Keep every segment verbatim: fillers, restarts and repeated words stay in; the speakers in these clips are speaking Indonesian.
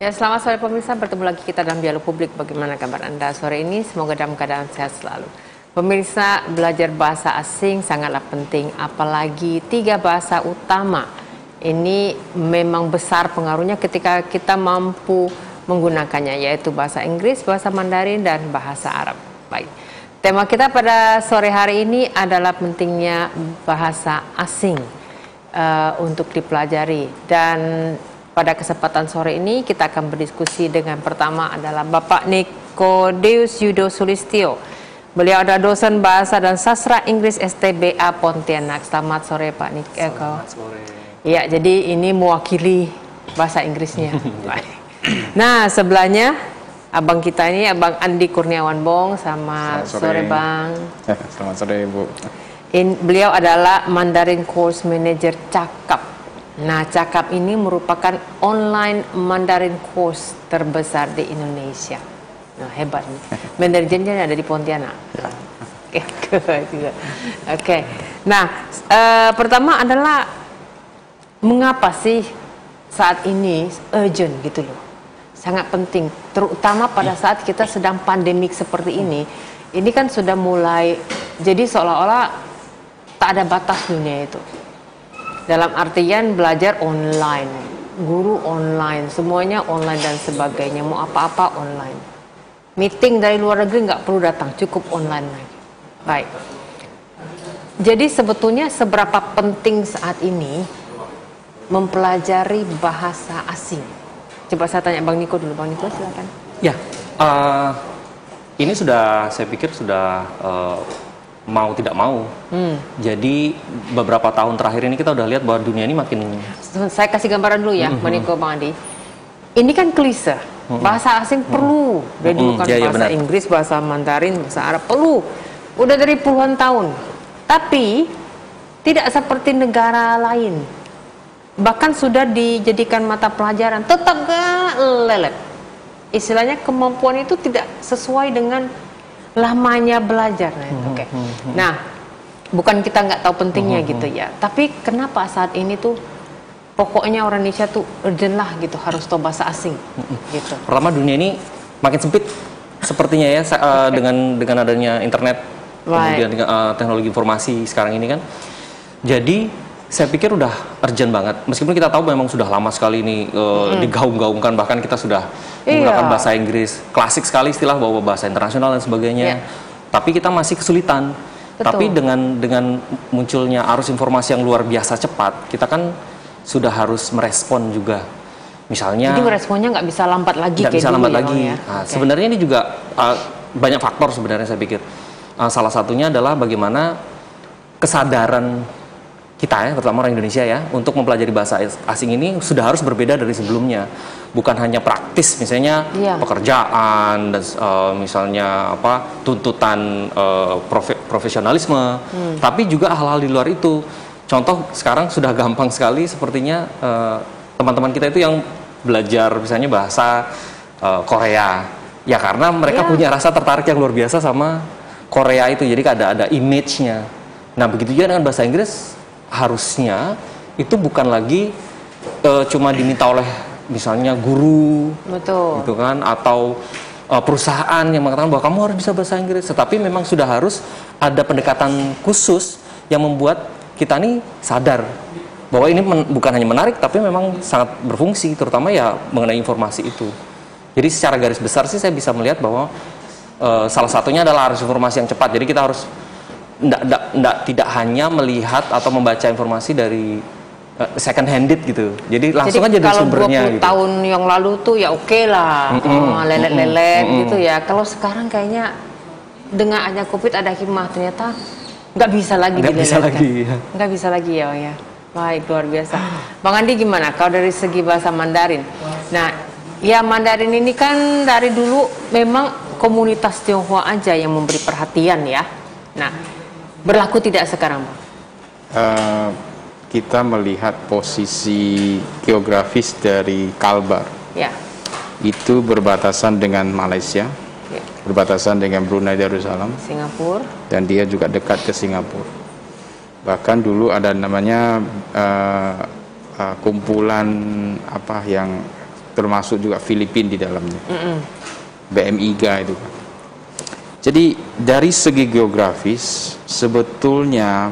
Ya, selamat sore pemirsa, bertemu lagi kita dalam dialog publik. Bagaimana kabar Anda sore ini? Semoga dalam keadaan sehat selalu. Pemirsa, belajar bahasa asing sangatlah penting, apalagi tiga bahasa utama. Ini memang besar pengaruhnya ketika kita mampu menggunakannya, yaitu bahasa Inggris, bahasa Mandarin, dan bahasa Arab. Baik, tema kita pada sore hari ini adalah pentingnya bahasa asing uh, untuk dipelajari. Dan pada kesempatan sore ini kita akan berdiskusi dengan pertama adalah Bapak Nikodemus Yudho Sulistyo. Beliau adalah dosen bahasa dan sastra Inggris S T B A Pontianak. Selamat sore Pak Nik. Selamat sore. Iya, jadi ini mewakili bahasa Inggrisnya. Nah, sebelahnya abang kita ini Abang Andi Kurniawan Bong. Sama sore. sore Bang. Selamat sore Bu. In, beliau adalah Mandarin Course Manager Cakap. Nah, Cakap ini merupakan online Mandarin course terbesar di Indonesia. Nah, hebat nih. Manajernya ada di Pontianak. Ya. Oke, okay. okay. Nah, uh, pertama adalah mengapa sih saat ini urgent gitu loh, sangat penting, terutama pada saat kita sedang pandemik seperti ini. Ini kan sudah mulai, jadi seolah-olah tak ada batas dunia itu. Dalam artian belajar online, guru online, semuanya online dan sebagainya, mau apa-apa online. Meeting dari luar negeri nggak perlu datang, cukup online lagi. Baik. Jadi sebetulnya seberapa penting saat ini mempelajari bahasa asing? Coba saya tanya Bang Niko dulu, Bang Niko silakan. Ya, uh, ini sudah saya pikir sudah... Uh, mau tidak mau, hmm. jadi beberapa tahun terakhir ini kita udah lihat bahwa dunia ini makin. Saya kasih gambaran dulu ya, mm-hmm. Maniko, Bang Andi. Ini kan klise, mm-hmm. bahasa asing mm-hmm. perlu, dari mm-hmm. bukan ya, bahasa ya, benar. Inggris, bahasa Mandarin, bahasa Arab perlu, udah dari puluhan tahun. Tapi tidak seperti negara lain, bahkan sudah dijadikan mata pelajaran, tetap gak lelet. Istilahnya kemampuan itu tidak sesuai dengan lamanya belajar, nah, hmm, oke. Okay. Hmm, hmm. Nah, bukan kita nggak tahu pentingnya hmm, gitu ya. Tapi kenapa saat ini tuh pokoknya orang Indonesia tuh urgent lah gitu, harus tahu bahasa asing. Hmm, gitu. Pertama dunia ini makin sempit sepertinya ya okay. uh, dengan dengan adanya internet, right. kemudian dengan uh, teknologi informasi sekarang ini kan. Jadi saya pikir udah urgent banget. Meskipun kita tahu memang sudah lama sekali ini uh, hmm. digaung-gaungkan, bahkan kita sudah menggunakan iya. bahasa Inggris klasik sekali, istilah bahwa bahasa internasional dan sebagainya, yeah. tapi kita masih kesulitan. Betul. Tapi dengan dengan munculnya arus informasi yang luar biasa cepat, kita kan sudah harus merespon juga, misalnya. Jadi meresponnya nggak bisa lambat lagi. Nggak bisa lambat lagi. Ya. Nah, okay. Sebenarnya ini juga uh, banyak faktor sebenarnya saya pikir. Uh, salah satunya adalah bagaimana kesadaran kita ya, terutama orang Indonesia ya, untuk mempelajari bahasa asing ini sudah harus berbeda dari sebelumnya. Bukan hanya praktis, misalnya yeah. pekerjaan, dan, uh, misalnya apa tuntutan uh, profe profesionalisme, hmm. tapi juga hal-hal di luar itu. Contoh sekarang sudah gampang sekali, sepertinya teman-teman uh, kita itu yang belajar misalnya bahasa uh, Korea, ya karena mereka yeah. punya rasa tertarik yang luar biasa sama Korea itu. Jadi ada ada image-nya. Nah begitu juga dengan bahasa Inggris. Harusnya itu bukan lagi e, cuma diminta oleh misalnya guru, betul. Gitu kan, atau e, perusahaan yang mengatakan bahwa kamu harus bisa bahasa Inggris, tetapi memang sudah harus ada pendekatan khusus yang membuat kita nih sadar bahwa ini men, bukan hanya menarik, tapi memang sangat berfungsi, terutama ya mengenai informasi itu. Jadi secara garis besar sih saya bisa melihat bahwa e, salah satunya adalah arus informasi yang cepat. Jadi kita harus Nggak, nggak, nggak, tidak hanya melihat atau membaca informasi dari uh, second handed gitu. Jadi langsung jadi, aja dari sumbernya gitu. Kalau dua puluh tahun yang lalu tuh ya oke okay lah, lelet-lelet mm -mm, oh, mm -mm, gitu ya. Kalau sekarang kayaknya dengan adanya COVID ada hikmah, ternyata nggak bisa lagi dileletkan. Nggak bisa lagi ya. Nggak bisa lagi ya, ya. Baik, luar biasa. Bang Andi gimana kalau dari segi bahasa Mandarin? Nah, ya Mandarin ini kan dari dulu memang komunitas Tionghoa aja yang memberi perhatian ya. Nah, berlaku tidak sekarang? Uh, kita melihat posisi geografis dari Kalbar. Ya. Itu berbatasan dengan Malaysia, ya. Berbatasan dengan Brunei Darussalam, Singapura, dan dia juga dekat ke Singapura. Bahkan dulu ada namanya uh, uh, kumpulan apa yang termasuk juga Filipina di dalamnya, mm-hmm. B M I G A itu. Jadi dari segi geografis sebetulnya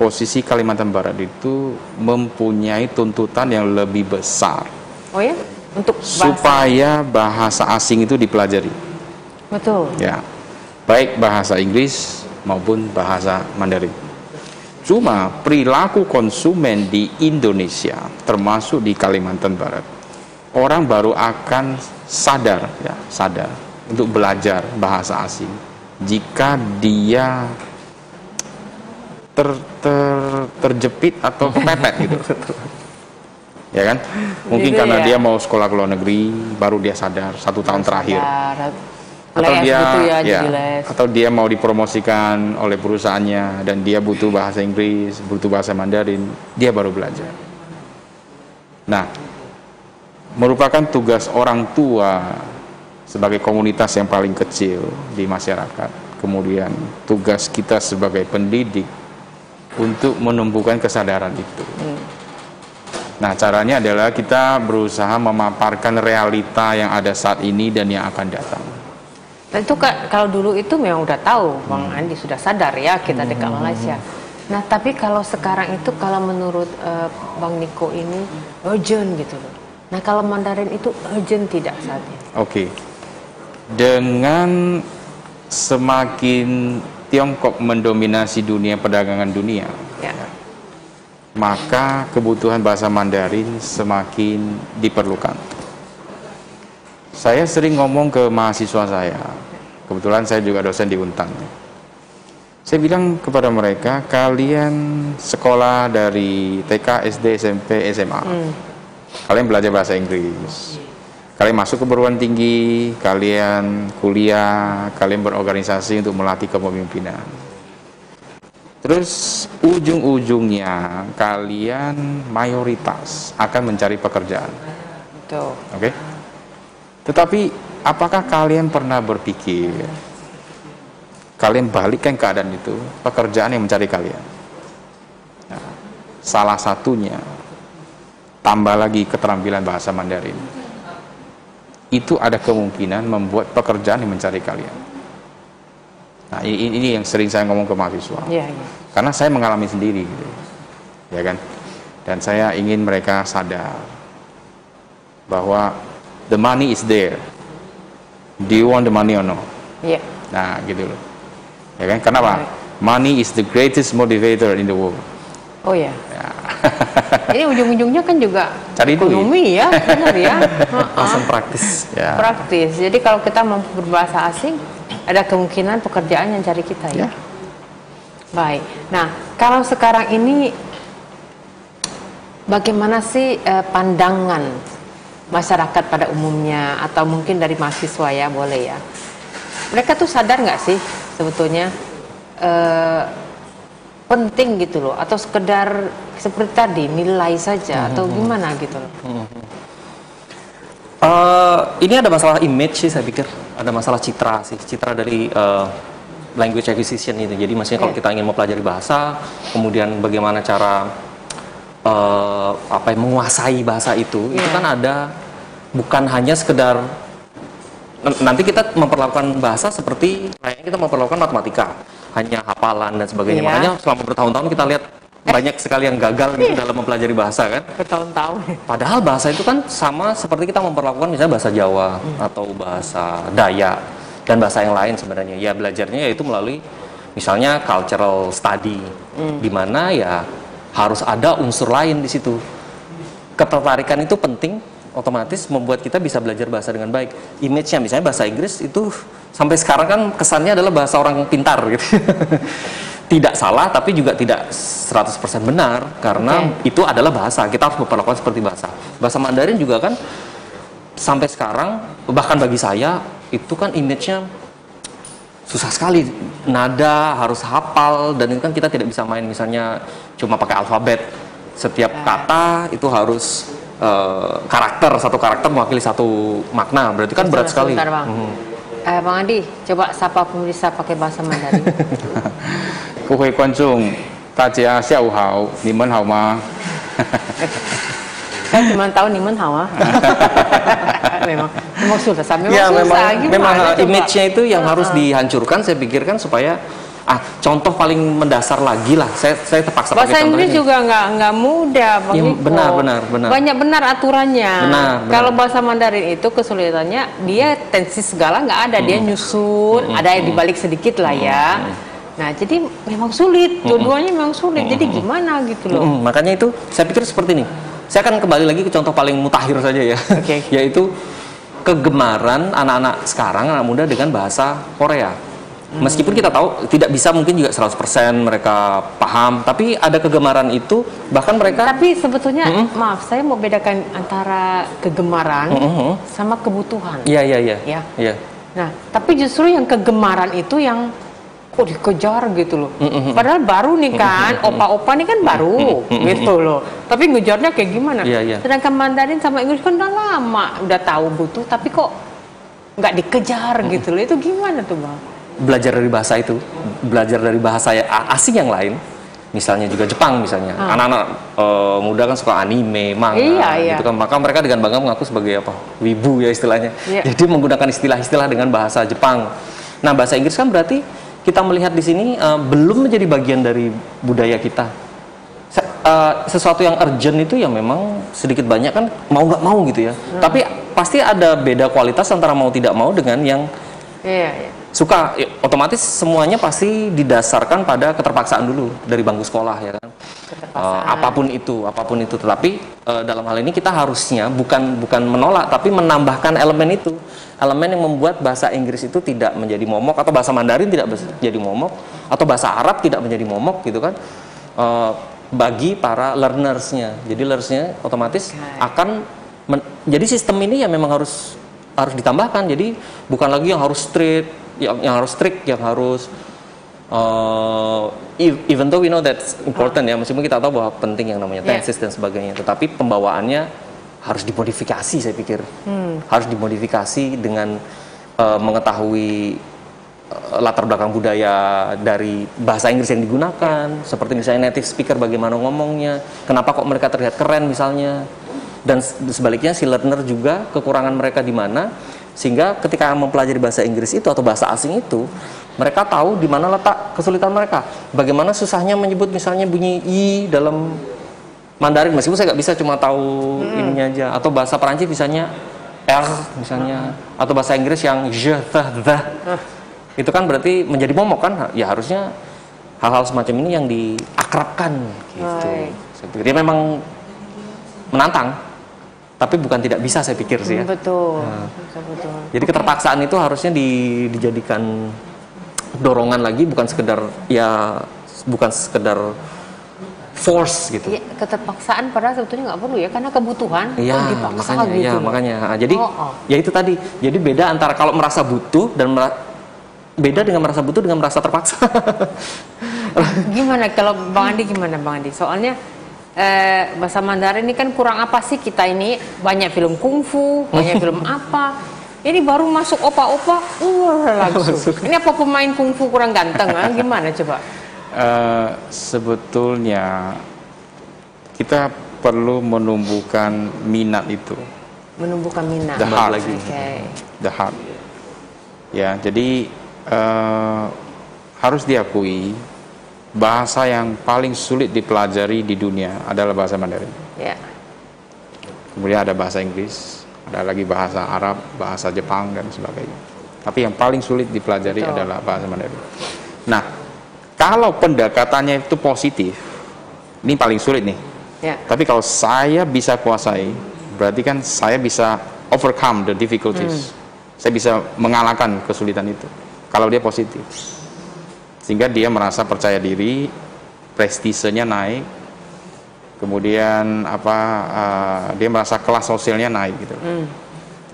posisi Kalimantan Barat itu mempunyai tuntutan yang lebih besar. Oh ya, untuk bahasa. Supaya bahasa asing itu dipelajari. Betul. Ya, baik bahasa Inggris maupun bahasa Mandarin. Cuma perilaku konsumen di Indonesia, termasuk di Kalimantan Barat, orang baru akan sadar, ya, sadar untuk belajar bahasa asing jika dia ter, ter terjepit atau kepepet gitu, ya kan? Mungkin gitu, karena ya, dia mau sekolah ke luar negeri, baru dia sadar satu tahun terakhir. Atau dia, gitu ya, ya, atau dia mau dipromosikan oleh perusahaannya dan dia butuh bahasa Inggris, butuh bahasa Mandarin, dia baru belajar. Nah, merupakan tugas orang tua sebagai komunitas yang paling kecil di masyarakat, kemudian tugas kita sebagai pendidik untuk menumbuhkan kesadaran itu. Hmm. Nah, caranya adalah kita berusaha memaparkan realita yang ada saat ini dan yang akan datang. Nah, itu kalau dulu itu memang udah tahu, Bang Andi sudah sadar ya kita dekat Malaysia. Nah, tapi kalau sekarang itu kalau menurut uh, Bang Niko ini urgent gitu loh. Nah, kalau Mandarin itu urgent tidak saatnya? Oke. Okay. Dengan semakin Tiongkok mendominasi dunia perdagangan dunia, ya, ya, maka kebutuhan bahasa Mandarin semakin diperlukan. Saya sering ngomong ke mahasiswa saya, kebetulan saya juga dosen di Untan. Saya bilang kepada mereka, kalian sekolah dari T K, S D, S M P, S M A, hmm. kalian belajar bahasa Inggris, kalian masuk ke perguruan tinggi, kalian kuliah, kalian berorganisasi untuk melatih kepemimpinan. Terus ujung-ujungnya kalian mayoritas akan mencari pekerjaan. Betul. Oke? Okay? Tetapi apakah kalian pernah berpikir, kalian balikkan keadaan itu, pekerjaan yang mencari kalian? Nah, salah satunya, tambah lagi keterampilan bahasa Mandarin. Itu ada kemungkinan membuat pekerjaan yang mencari kalian. Nah, ini, ini yang sering saya ngomong ke mahasiswa. Ya, ya. Karena saya mengalami sendiri, gitu, ya kan? Dan saya ingin mereka sadar bahwa the money is there. Do you want the money or no? Yeah. Nah, gitu loh. Ya kan? Kenapa? Right. Money is the greatest motivator in the world. Oh ya. Yeah. Jadi ujung-ujungnya kan juga cari ekonomi duit, ya, benar ya. Langsung praktis. Ya. Praktis. Jadi kalau kita mampu berbahasa asing, ada kemungkinan pekerjaan yang cari kita ya. Yeah. Baik. Nah, kalau sekarang ini, bagaimana sih eh, pandangan masyarakat pada umumnya, atau mungkin dari mahasiswa ya, boleh ya, mereka tuh sadar nggak sih sebetulnya e, penting gitu loh, atau sekedar seperti tadi nilai saja, hmm, atau gimana gitu loh? Hmm. Uh, ini ada masalah image sih, saya pikir ada masalah citra sih, citra dari uh, language acquisition itu. Jadi maksudnya kalau yeah, kita ingin mempelajari bahasa, kemudian bagaimana cara Uh, apa yang menguasai bahasa itu, yeah, itu kan ada, bukan hanya sekedar nanti kita memperlakukan bahasa seperti kayaknya kita memperlakukan matematika hanya hafalan dan sebagainya, yeah, makanya selama bertahun-tahun kita lihat banyak sekali yang gagal gitu dalam mempelajari bahasa kan, bertahun-tahun, padahal bahasa itu kan sama seperti kita memperlakukan misalnya bahasa Jawa hmm. atau bahasa Dayak dan bahasa yang lain. Sebenarnya ya belajarnya yaitu melalui misalnya cultural study, hmm. di mana ya harus ada unsur lain di situ. Ketertarikan itu penting, otomatis membuat kita bisa belajar bahasa dengan baik. Image-nya misalnya bahasa Inggris itu sampai sekarang kan kesannya adalah bahasa orang pintar gitu. Tidak salah tapi juga tidak seratus persen benar, karena okay, itu adalah bahasa, kita harus memperlakukan seperti bahasa. Bahasa Mandarin juga kan sampai sekarang, bahkan bagi saya itu kan image-nya susah sekali, nada harus hafal, dan itu kan kita tidak bisa main misalnya cuma pakai alfabet, setiap kata itu harus uh, karakter, satu karakter mewakili satu makna, berarti kan berat sekali. Sebentar, Bang. Hmm. Eh, Bang Andi, coba sapa pemirsa pakai bahasa Mandarin. Kuhui Kuancung, Tajia Xiao Hao, Nimen Hao Ma. Saya cuma tahu niman hawa. Memang memang susah, memang ya, susah. Memang, memang image-nya itu yang uh, harus dihancurkan. Saya pikirkan supaya ah contoh paling mendasar lagi lah. Saya saya terpaksa pakai contoh. Bahasa Inggris juga nggak nggak mudah. Ya, benar benar benar. Banyak benar aturannya. Benar, benar. Kalau bahasa Mandarin itu kesulitannya dia tensi segala nggak ada, dia nyusun, hmm. ada yang dibalik sedikit lah ya. Hmm. Nah, jadi memang sulit. Dua-duanya memang sulit. Jadi gimana gitu loh. Hmm, makanya itu saya pikir seperti ini. Saya akan kembali lagi ke contoh paling mutakhir saja ya. Okay. Yaitu kegemaran anak-anak sekarang, anak muda dengan bahasa Korea. Hmm. Meskipun kita tahu tidak bisa mungkin juga seratus persen mereka paham, tapi ada kegemaran itu bahkan mereka. Tapi sebetulnya mm-mm. maaf, saya mau bedakan antara kegemaran mm-mm. sama kebutuhan. Iya, iya, iya. Ya. Ya. Nah, tapi justru yang kegemaran itu yang oh dikejar gitu loh, mm-hmm. padahal baru nih kan, mm-hmm. opa-opa nih kan baru mm-hmm. gitu loh. Tapi ngejarnya kayak gimana? Yeah, yeah. Sedangkan Mandarin sama Inggris kan udah lama, udah tahu butuh, tapi kok nggak dikejar mm-hmm. gitu loh. Itu gimana tuh Bang? Belajar dari bahasa itu, belajar dari bahasa asing yang lain, misalnya juga Jepang misalnya. Ah. Anak-anak e, muda kan suka anime, manga, yeah, yeah. gitu kan. Maka mereka dengan bangga mengaku sebagai apa? Wibu ya istilahnya. Yeah. Jadi menggunakan istilah-istilah dengan bahasa Jepang. Nah bahasa Inggris kan berarti kita melihat di sini uh, belum menjadi bagian dari budaya kita. Se uh, sesuatu yang urgent itu ya memang sedikit banyak kan mau nggak mau gitu ya. Hmm. Tapi pasti ada beda kualitas antara mau tidak mau dengan yang yeah, yeah. suka. Ya, otomatis semuanya pasti didasarkan pada keterpaksaan dulu dari bangku sekolah ya kan. Uh, apapun itu, apapun itu. Tetapi uh, dalam hal ini kita harusnya bukan bukan menolak tapi menambahkan elemen itu. Elemen yang membuat bahasa Inggris itu tidak menjadi momok, atau bahasa Mandarin tidak menjadi momok, atau bahasa Arab tidak menjadi momok gitu kan, e, bagi para learnersnya. Jadi learnersnya otomatis okay. akan men, jadi sistem ini ya memang harus harus ditambahkan. Jadi bukan lagi yang harus strict, yang, yang harus strict, yang harus Uh, even though we know that's important ah. ya, meskipun kita tahu bahwa penting yang namanya tenses yeah. dan sebagainya, tetapi pembawaannya harus dimodifikasi. Saya pikir hmm. harus dimodifikasi dengan uh, mengetahui uh, latar belakang budaya dari bahasa Inggris yang digunakan, yeah. seperti misalnya native speaker bagaimana ngomongnya, kenapa kok mereka terlihat keren misalnya, dan sebaliknya si learner juga kekurangan mereka di mana, sehingga ketika mempelajari bahasa Inggris itu atau bahasa asing itu mereka tahu di mana letak kesulitan mereka. Bagaimana susahnya menyebut misalnya bunyi i dalam Mandarin, meskipun saya nggak bisa cuma tahu hmm. ininya aja. Atau bahasa Perancis misalnya r misalnya, hmm. atau bahasa Inggris yang je, the, the. Hmm. Itu kan berarti menjadi momok kan? Ya harusnya hal-hal semacam ini yang diakrabkan gitu. Jadi memang menantang. Tapi bukan tidak bisa saya pikir sih ya. Betul. Nah. Betul. Jadi keterpaksaan itu harusnya di, dijadikan dorongan lagi, bukan sekedar ya bukan sekedar force gitu ya, keterpaksaan padahal sebetulnya nggak perlu ya, karena kebutuhan ya, kan dipaksa makanya, gitu ya, makanya jadi oh, oh. ya itu tadi, jadi beda antara kalau merasa butuh dan mera beda dengan merasa butuh dengan merasa terpaksa. Gimana kalau Bang Andi, gimana Bang Andi? Soalnya eh, bahasa Mandarin ini kan kurang apa sih kita ini, banyak film kungfu, banyak film apa. Ini baru masuk opa-opa, uh, langsung. Masuk. Ini apa pemain kungfu kurang ganteng, ah? Gimana coba? Uh, sebetulnya kita perlu menumbuhkan minat itu. Menumbuhkan minat. The heart lagi. Okay. The heart. Ya, jadi uh, harus diakui bahasa yang paling sulit dipelajari di dunia adalah bahasa Mandarin. Ya. Yeah. Kemudian ada bahasa Inggris. Ada lagi bahasa Arab, bahasa Jepang dan sebagainya. Tapi yang paling sulit dipelajari Betul. Adalah bahasa Mandarin. Nah, kalau pendekatannya itu positif, ini paling sulit nih. Ya. Tapi kalau saya bisa kuasai, berarti kan saya bisa overcome the difficulties. Hmm. Saya bisa mengalahkan kesulitan itu. Kalau dia positif, sehingga dia merasa percaya diri, prestisenya naik. Kemudian apa uh, dia merasa kelas sosialnya naik gitu. Mm.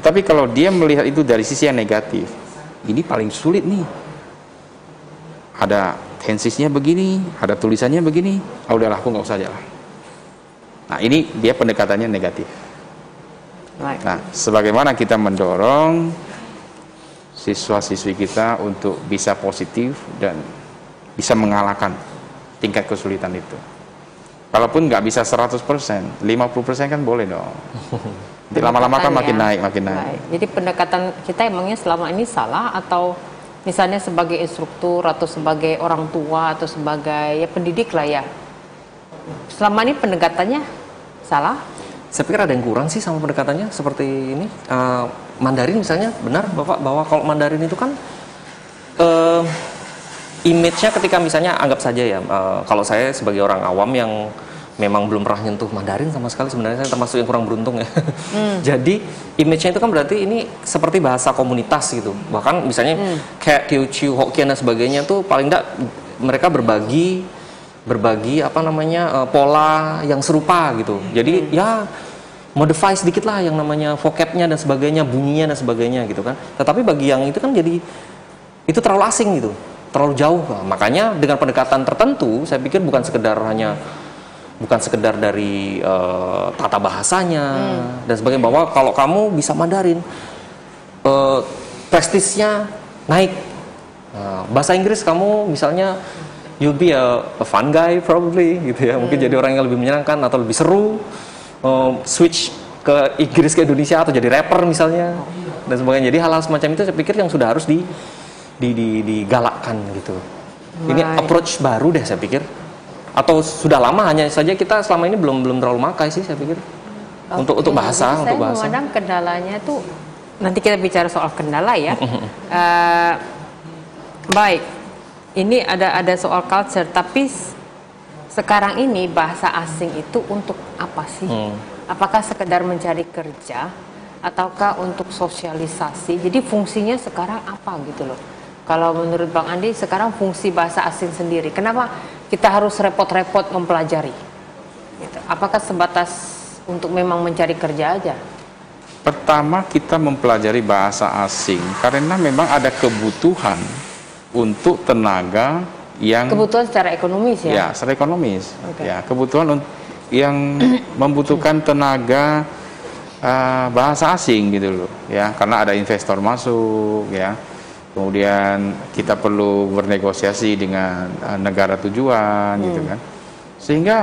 Tapi kalau dia melihat itu dari sisi yang negatif, ini paling sulit nih. Ada tensisnya begini, ada tulisannya begini. Ah udahlah, aku nggak usah aja lah. Nah ini dia pendekatannya negatif. Like. Nah, sebagaimana kita mendorong siswa-siswi kita untuk bisa positif dan bisa mengalahkan tingkat kesulitan itu. Kalaupun nggak bisa seratus persen, lima puluh persen kan boleh dong. Jadi lama-lama kan makin ya. naik, makin naik. Baik. Jadi pendekatan kita emangnya selama ini salah, atau misalnya sebagai instruktur atau sebagai orang tua atau sebagai ya, pendidik lah ya. Selama ini pendekatannya salah? Saya pikir ada yang kurang sih sama pendekatannya seperti ini. Uh, Mandarin misalnya, benar Bapak bahwa kalau Mandarin itu kan uh, image-nya ketika misalnya anggap saja ya, uh, kalau saya sebagai orang awam yang memang belum pernah nyentuh Mandarin sama sekali, sebenarnya saya termasuk yang kurang beruntung ya. Mm. Jadi image-nya itu kan berarti ini seperti bahasa komunitas gitu. Bahkan misalnya mm. kayak Teochew, Hokkien dan sebagainya tuh paling enggak mereka berbagi berbagi apa namanya uh, pola yang serupa gitu. Jadi mm. ya modify sedikit lah yang namanya vocab-nya dan sebagainya, bunyinya dan sebagainya gitu kan. Tetapi bagi yang itu kan jadi itu terlalu asing gitu, terlalu jauh. Nah, makanya dengan pendekatan tertentu saya pikir bukan sekedar hanya bukan sekedar dari uh, tata bahasanya hmm. dan sebagainya, bahwa kalau kamu bisa Mandarin uh, prestisnya naik. Nah, bahasa Inggris kamu misalnya you'll be a, a fun guy probably gitu ya, mungkin hmm. jadi orang yang lebih menyenangkan atau lebih seru, uh, switch ke Inggris ke Indonesia atau jadi rapper misalnya dan sebagainya. Jadi hal-hal semacam itu saya pikir yang sudah harus di Di, di, digalakkan gitu. Baik. Ini approach baru deh saya pikir, atau sudah lama, hanya saja kita selama ini belum belum terlalu makai sih saya pikir. Okay. Untuk untuk bahasa, untuk bahasa. Saya memandang kendalanya tuh nanti kita bicara soal kendala ya. uh, baik, ini ada ada soal culture, tapi sekarang ini bahasa asing itu untuk apa sih? Hmm. Apakah sekedar mencari kerja, ataukah untuk sosialisasi? Jadi fungsinya sekarang apa gitu loh? Kalau menurut Bang Andi, sekarang fungsi bahasa asing sendiri, kenapa kita harus repot-repot mempelajari? Gitu. Apakah sebatas untuk memang mencari kerja aja? Pertama, kita mempelajari bahasa asing karena memang ada kebutuhan untuk tenaga yang... Kebutuhan secara ekonomis ya? Ya, secara ekonomis. Okay. Ya, kebutuhan yang membutuhkan tenaga uh, bahasa asing gitu loh. Ya, karena ada investor masuk ya. Kemudian kita perlu bernegosiasi dengan uh, negara tujuan, hmm. gitu kan. Sehingga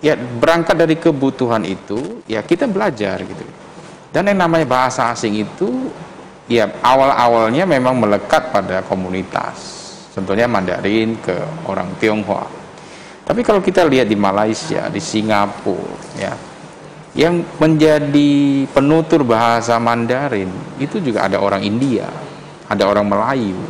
ya berangkat dari kebutuhan itu, ya kita belajar gitu. Dan yang namanya bahasa asing itu, ya awal-awalnya memang melekat pada komunitas. Contohnya Mandarin ke orang Tionghoa. Tapi kalau kita lihat di Malaysia, di Singapura, ya, yang menjadi penutur bahasa Mandarin itu juga ada orang India, ada orang Melayu,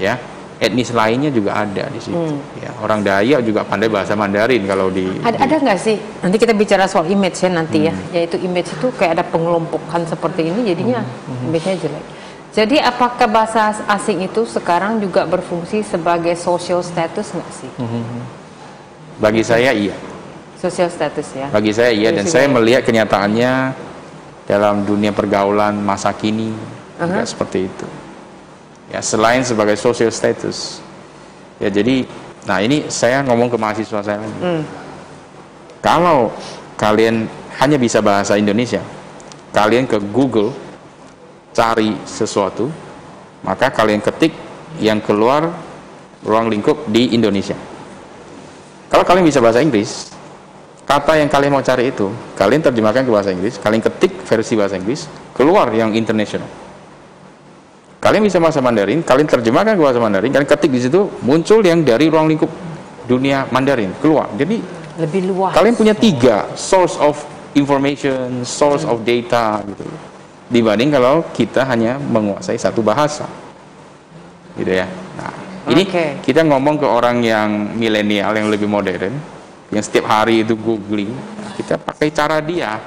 ya, etnis lainnya juga ada di situ. Hmm. Ya, orang Dayak juga pandai bahasa Mandarin kalau di. Ada di... ada nggak sih? Nanti kita bicara soal image ya nanti hmm. ya, yaitu image itu kayak ada pengelompokan seperti ini, jadinya hmm. image-nya jelek. Jadi apakah bahasa asing itu sekarang juga berfungsi sebagai social status nggak sih? Hmm. Bagi saya iya. Social status ya. Bagi saya iya, dan saya melihat kenyataannya dalam dunia pergaulan masa kini. Enggak uh-huh. seperti itu. Ya, selain sebagai social status. Ya, jadi nah ini saya ngomong ke mahasiswa saya. Hmm. Kalau kalian hanya bisa bahasa Indonesia, kalian ke Google cari sesuatu, maka kalian ketik yang keluar ruang lingkup di Indonesia. Kalau kalian bisa bahasa Inggris, kata yang kalian mau cari itu, kalian terjemahkan ke bahasa Inggris, kalian ketik versi bahasa Inggris, keluar yang internasional. Kalian bisa bahasa Mandarin, kalian terjemahkan ke bahasa Mandarin, kalian ketik di situ, muncul yang dari ruang lingkup dunia Mandarin keluar. Jadi lebih luas. Kalian punya tiga source of information, source hmm. of data gitu. Dibanding kalau kita hanya menguasai satu bahasa, gitu ya. Nah, okay. Ini kita ngomong ke orang yang milenial, yang lebih modern, yang setiap hari itu googling. Nah, kita pakai cara dia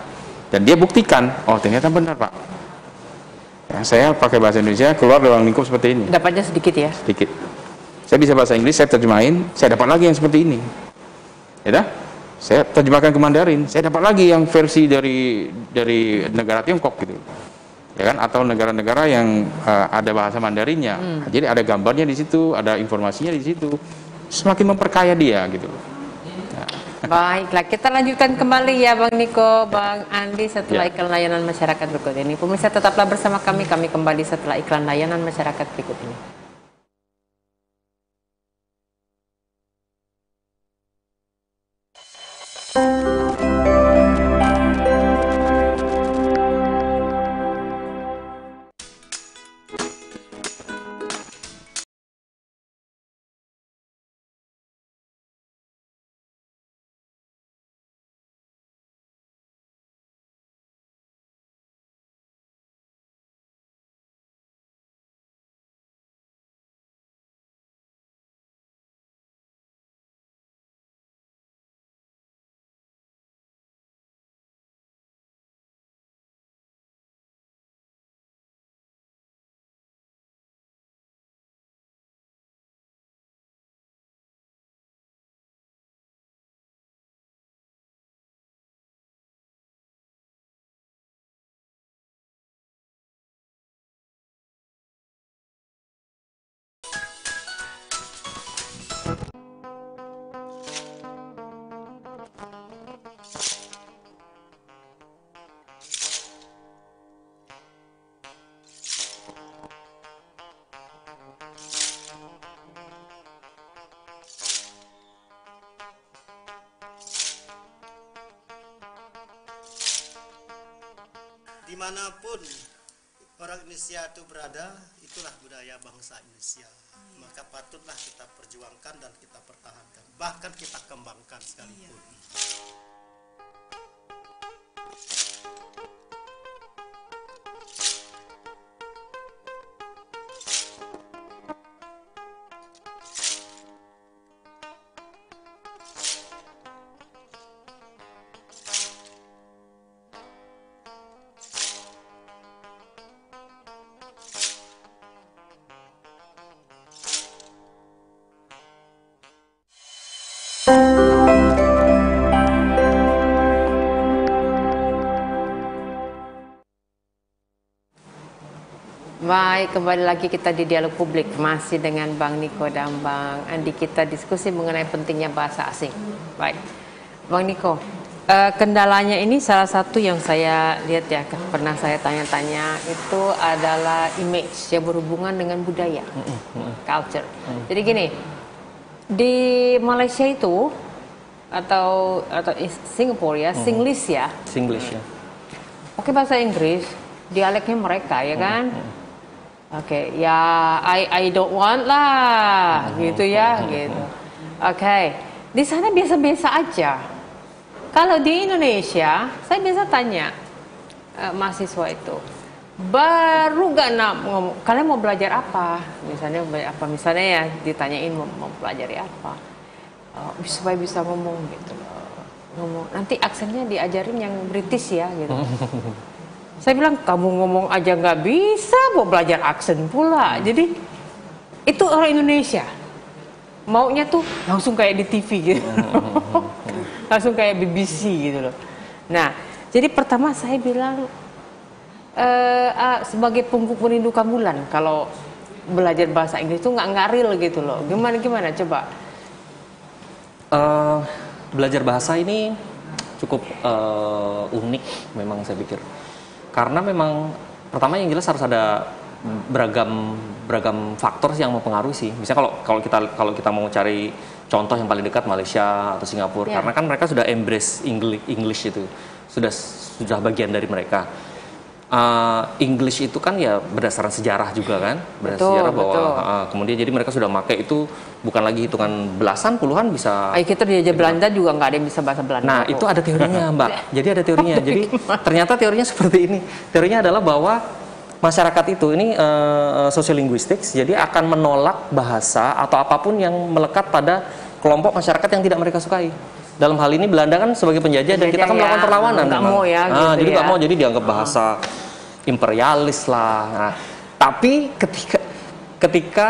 dan dia buktikan, oh ternyata benar Pak. Ya, saya pakai bahasa Indonesia, keluar ruang lingkup seperti ini. Dapatnya sedikit ya? Sedikit. Saya bisa bahasa Inggris, saya terjemahin, saya dapat lagi yang seperti ini. Ya dah? Saya terjemahkan ke Mandarin, saya dapat lagi yang versi dari dari negara Tiongkok gitu. Ya kan? Atau negara-negara yang uh, ada bahasa Mandarinnya. Hmm. Jadi ada gambarnya di situ, ada informasinya di situ. Semakin memperkaya dia gitu. Nah. Baiklah, kita lanjutkan kembali ya Bang Niko, Bang Andi setelah ya. Iklan layanan masyarakat berikut ini. Pemirsa tetaplah bersama kami, kami kembali setelah iklan layanan masyarakat berikut ini. dimanapun orang Indonesia itu berada, itulah budaya bangsa Indonesia. Iya. Maka patutlah kita perjuangkan dan kita pertahankan, bahkan kita kembangkan sekalipun. Iya. Baik, kembali lagi kita di Dialog Publik, masih dengan Bang Niko dan Bang Andi. Kita diskusi mengenai pentingnya bahasa asing. Baik, Bang Niko, eh, kendalanya ini salah satu yang saya lihat ya, pernah saya tanya-tanya, itu adalah image yang berhubungan dengan budaya, culture. Jadi gini, di Malaysia itu, atau, atau Singapura ya, Singlish ya. Singlish ya. Oke, bahasa Inggris, dialeknya mereka ya kan. Oke, okay, ya I I don't want lah, hmm, gitu ya, hmm, gitu. Oke, okay. Di sana biasa-biasa aja. Kalau di Indonesia, saya biasa tanya uh, mahasiswa itu, baru gak nak ngomong, kalian mau belajar apa? Misalnya apa? Misalnya ya ditanyain mau, mau pelajari apa, uh, supaya bisa ngomong gitu. Ngomong, nanti aksennya diajarin yang British ya, gitu. Saya bilang, kamu ngomong aja nggak bisa, mau belajar aksen pula. Jadi, itu orang Indonesia. Maunya tuh langsung kayak di T V gitu. Langsung kayak B B C gitu loh. Nah, jadi pertama saya bilang, e, a, sebagai punggung perindu Kambulan, kalau belajar bahasa Inggris itu nggak ngaril gitu loh. Gimana-gimana, coba? Uh, belajar bahasa ini cukup uh, unik memang saya pikir. Karena memang pertama yang jelas harus ada beragam beragam faktor sih yang mempengaruhi sih. Misalnya kalau kalau kita kalau kita mau cari contoh yang paling dekat Malaysia atau Singapura, yeah, karena kan mereka sudah embrace English, English itu sudah sudah bagian dari mereka. Uh, English itu kan ya berdasarkan sejarah juga kan, berdasarkan sejarah bahwa uh, kemudian jadi mereka sudah pakai itu bukan lagi hitungan belasan puluhan bisa. Ay, kita diajak Belanda juga nggak ada yang bisa bahasa Belanda. Nah kok. Itu ada teorinya Mbak. Jadi ada teorinya. Jadi ternyata teorinya seperti ini. Teorinya adalah bahwa masyarakat itu ini uh, sociolinguistics, jadi akan menolak bahasa atau apapun yang melekat pada kelompok masyarakat yang tidak mereka sukai. Dalam hal ini Belanda kan sebagai penjajah, penjajah dan kita kan ya, melakukan perlawanan. Nggak mau ya, gitu nah, ya. Jadi nggak mau, jadi dianggap bahasa oh. imperialis lah. Nah, tapi ketika ketika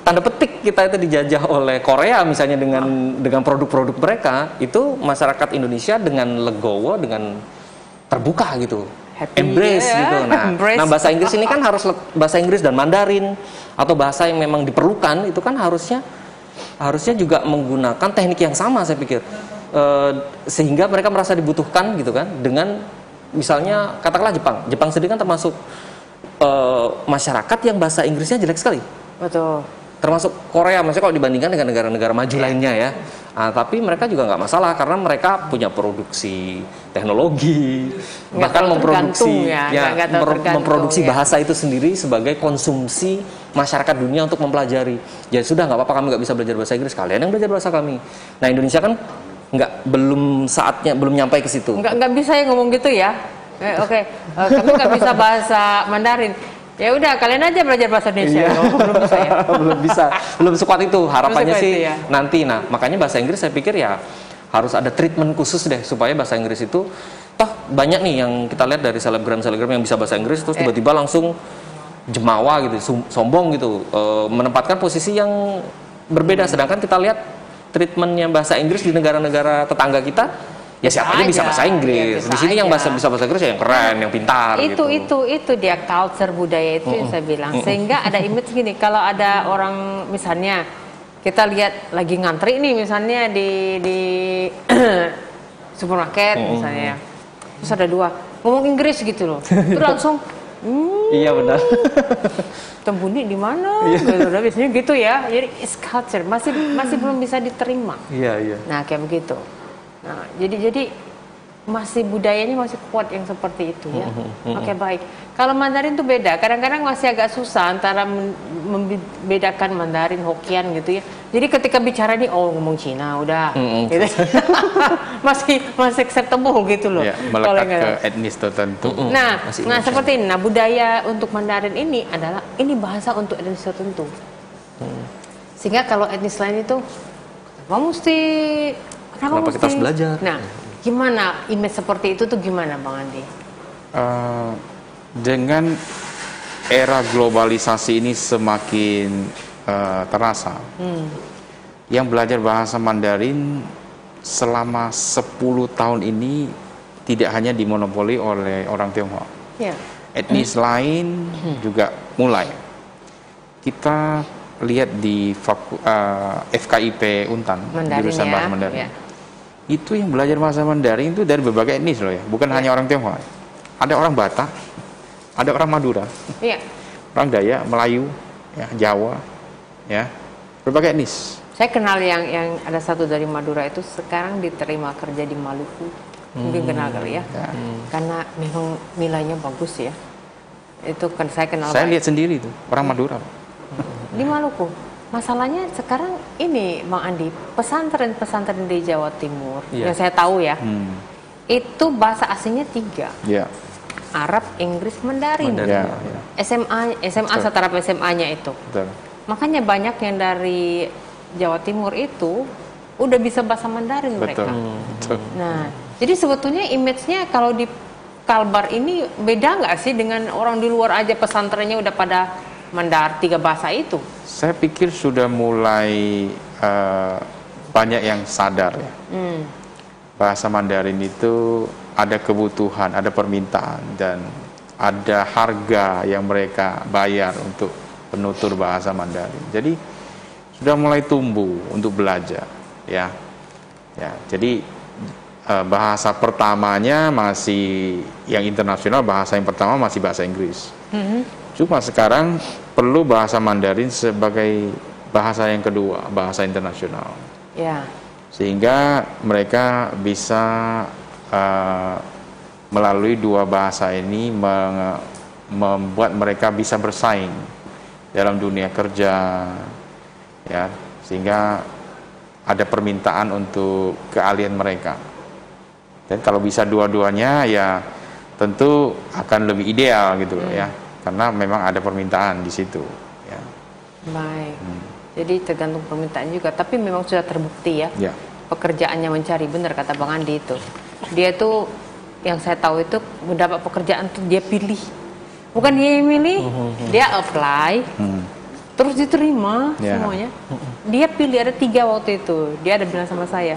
tanda petik kita itu dijajah oleh Korea misalnya dengan oh. dengan produk-produk mereka, itu masyarakat Indonesia dengan legowo, dengan terbuka gitu. Happy embrace ya, gitu. Nah, embrace. Nah, bahasa Inggris ini kan harus bahasa Inggris dan Mandarin atau bahasa yang memang diperlukan itu kan harusnya harusnya juga menggunakan teknik yang sama saya pikir. Uh, sehingga mereka merasa dibutuhkan gitu kan dengan misalnya katakanlah Jepang Jepang sendiri kan termasuk uh, masyarakat yang bahasa Inggrisnya jelek sekali. Betul. Termasuk Korea maksudnya kalau dibandingkan dengan negara-negara maju lainnya ya. Nah, tapi mereka juga nggak masalah karena mereka punya produksi teknologi, gak bahkan memproduksi ya, ya gak memproduksi ya. Bahasa itu sendiri sebagai konsumsi masyarakat dunia untuk mempelajari. Ya sudah nggak apa-apa kami nggak bisa belajar bahasa Inggris, kalian yang belajar bahasa kami. Nah Indonesia kan nggak belum saatnya belum nyampe ke situ. Nggak nggak bisa ya ngomong gitu ya. Eh, Oke, okay. uh, kami nggak bisa bahasa Mandarin. Ya udah kalian aja belajar bahasa Indonesia. Iya. Oh, belum bisa ya. belum bisa. Belum sekuat itu harapannya sih itu, ya. Nanti. Nah makanya bahasa Inggris saya pikir ya harus ada treatment khusus deh supaya bahasa Inggris itu toh banyak nih yang kita lihat dari selebgram-selebgram yang bisa bahasa Inggris terus tiba-tiba eh. langsung jemawa gitu, sombong gitu, e, menempatkan posisi yang berbeda. Hmm. Sedangkan kita lihat treatmentnya bahasa Inggris di negara-negara tetangga kita ya siapa aja, aja bisa bahasa Inggris ya, bisa di sini aja. Yang bahasa bisa bahasa Inggris ya yang keren yang pintar itu gitu. itu itu dia culture budaya itu mm -mm. yang saya bilang mm -mm. sehingga ada image gini kalau ada orang misalnya kita lihat lagi ngantri nih misalnya di di supermarket mm -mm. misalnya terus ada dua ngomong Inggris gitu loh terus langsung Hmm, iya benar. Tembunik di mana? Iya. Biasanya gitu ya. Jadi it's culture masih masih belum bisa diterima. Iya iya. Nah kayak begitu. Nah jadi jadi masih budayanya masih kuat yang seperti itu ya. Mm-hmm. Oke, okay, baik. Kalau Mandarin itu beda. Kadang-kadang masih agak susah antara membedakan Mandarin, Hokkien gitu ya. Jadi ketika bicara nih, oh ngomong Cina udah. Mm-hmm. Gitu. masih masih acceptable gitu loh. Ya, melekat ke etnis tertentu. Mm-hmm. Nah, masih nah seperti ini. Nah, budaya untuk Mandarin ini adalah ini bahasa untuk etnis tertentu. Mm. Sehingga kalau etnis lain itu kamu mesti kenapa, kenapa mesti? Kita harus belajar? Nah, gimana image seperti itu tuh gimana Bang Andi? Uh, dengan era globalisasi ini semakin uh, terasa. Hmm. Yang belajar bahasa Mandarin selama sepuluh tahun ini tidak hanya dimonopoli oleh orang Tionghoa. Yeah. Etnis hmm. lain hmm. juga mulai. Kita lihat di faku, uh, F K I P Untan, Mandarin, jurusan bahasa ya. Mandarin. Yeah. Itu yang belajar bahasa Mandarin itu dari berbagai etnis loh ya, bukan ya. hanya orang Tionghoa. Ada orang Batak, ada orang Madura, ya. orang Dayak, Melayu, ya, Jawa, ya, berbagai etnis. Saya kenal yang yang ada satu dari Madura itu sekarang diterima kerja di Maluku, hmm. mungkin kenal kali ya, ya. Hmm. Karena memang nilainya bagus ya. Itu kan saya kenal. Saya lihat sendiri itu orang Madura di Maluku. Masalahnya sekarang ini, Bang Andi, pesantren-pesantren di Jawa Timur yeah. yang saya tahu ya, hmm. itu bahasa asingnya tiga, yeah. Arab, Inggris, Mandarin. Mandarin. Yeah, yeah. S M A, S M A setara S M A-nya itu. Betul. Makanya banyak yang dari Jawa Timur itu udah bisa bahasa Mandarin. Betul. Mereka. Betul. Nah, jadi sebetulnya image-nya kalau di Kalbar ini beda nggak sih dengan orang di luar aja pesantrennya udah pada Mandar tiga bahasa itu? Saya pikir sudah mulai uh, banyak yang sadar ya. Hmm. Bahasa Mandarin itu ada kebutuhan, ada permintaan, dan ada harga yang mereka bayar untuk penutur bahasa Mandarin. Jadi sudah mulai tumbuh untuk belajar ya. Ya, jadi uh, bahasa pertamanya masih yang internasional, bahasa yang pertama masih bahasa Inggris. Hmm. Cuma sekarang perlu bahasa Mandarin sebagai bahasa yang kedua, bahasa internasional. Ya. Sehingga mereka bisa uh, melalui dua bahasa ini membuat mereka bisa bersaing dalam dunia kerja, ya. Sehingga ada permintaan untuk keahlian mereka. Dan kalau bisa dua-duanya, ya tentu akan lebih ideal gitu loh hmm. ya. Karena memang ada permintaan di situ. Ya. Baik. Hmm. Jadi tergantung permintaan juga. Tapi memang sudah terbukti ya. Ya. Pekerjaannya mencari, benar kata Bang Andi itu. Dia tuh yang saya tahu itu mendapat pekerjaan tuh dia pilih. Bukan dia yang milih, hmm. dia apply, hmm. terus diterima ya. Semuanya. Dia pilih, ada tiga waktu itu. Dia ada bilang sama saya.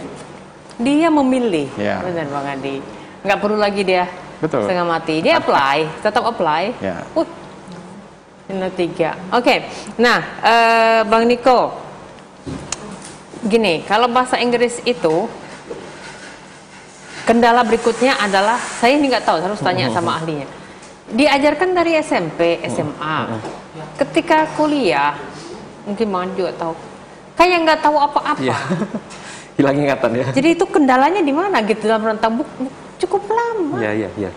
Dia memilih, ya. Benar Bang Andi. Nggak perlu lagi dia. Betul. Setengah mati. Dia apply, tetap apply. Yeah. Uh, ini tiga. Oke. Okay. Nah, uh, Bang Niko, gini, kalau bahasa Inggris itu kendala berikutnya adalah saya ini nggak tahu, harus tanya sama ahlinya. Diajarkan dari S M P, S M A. Ketika kuliah, mungkin Bang juga tahu, kayak nggak tahu apa-apa. Yeah. Hilang ingatan ya. Jadi itu kendalanya di mana gitu dalam rentang buku? Cukup lama. Ya, ya, ya.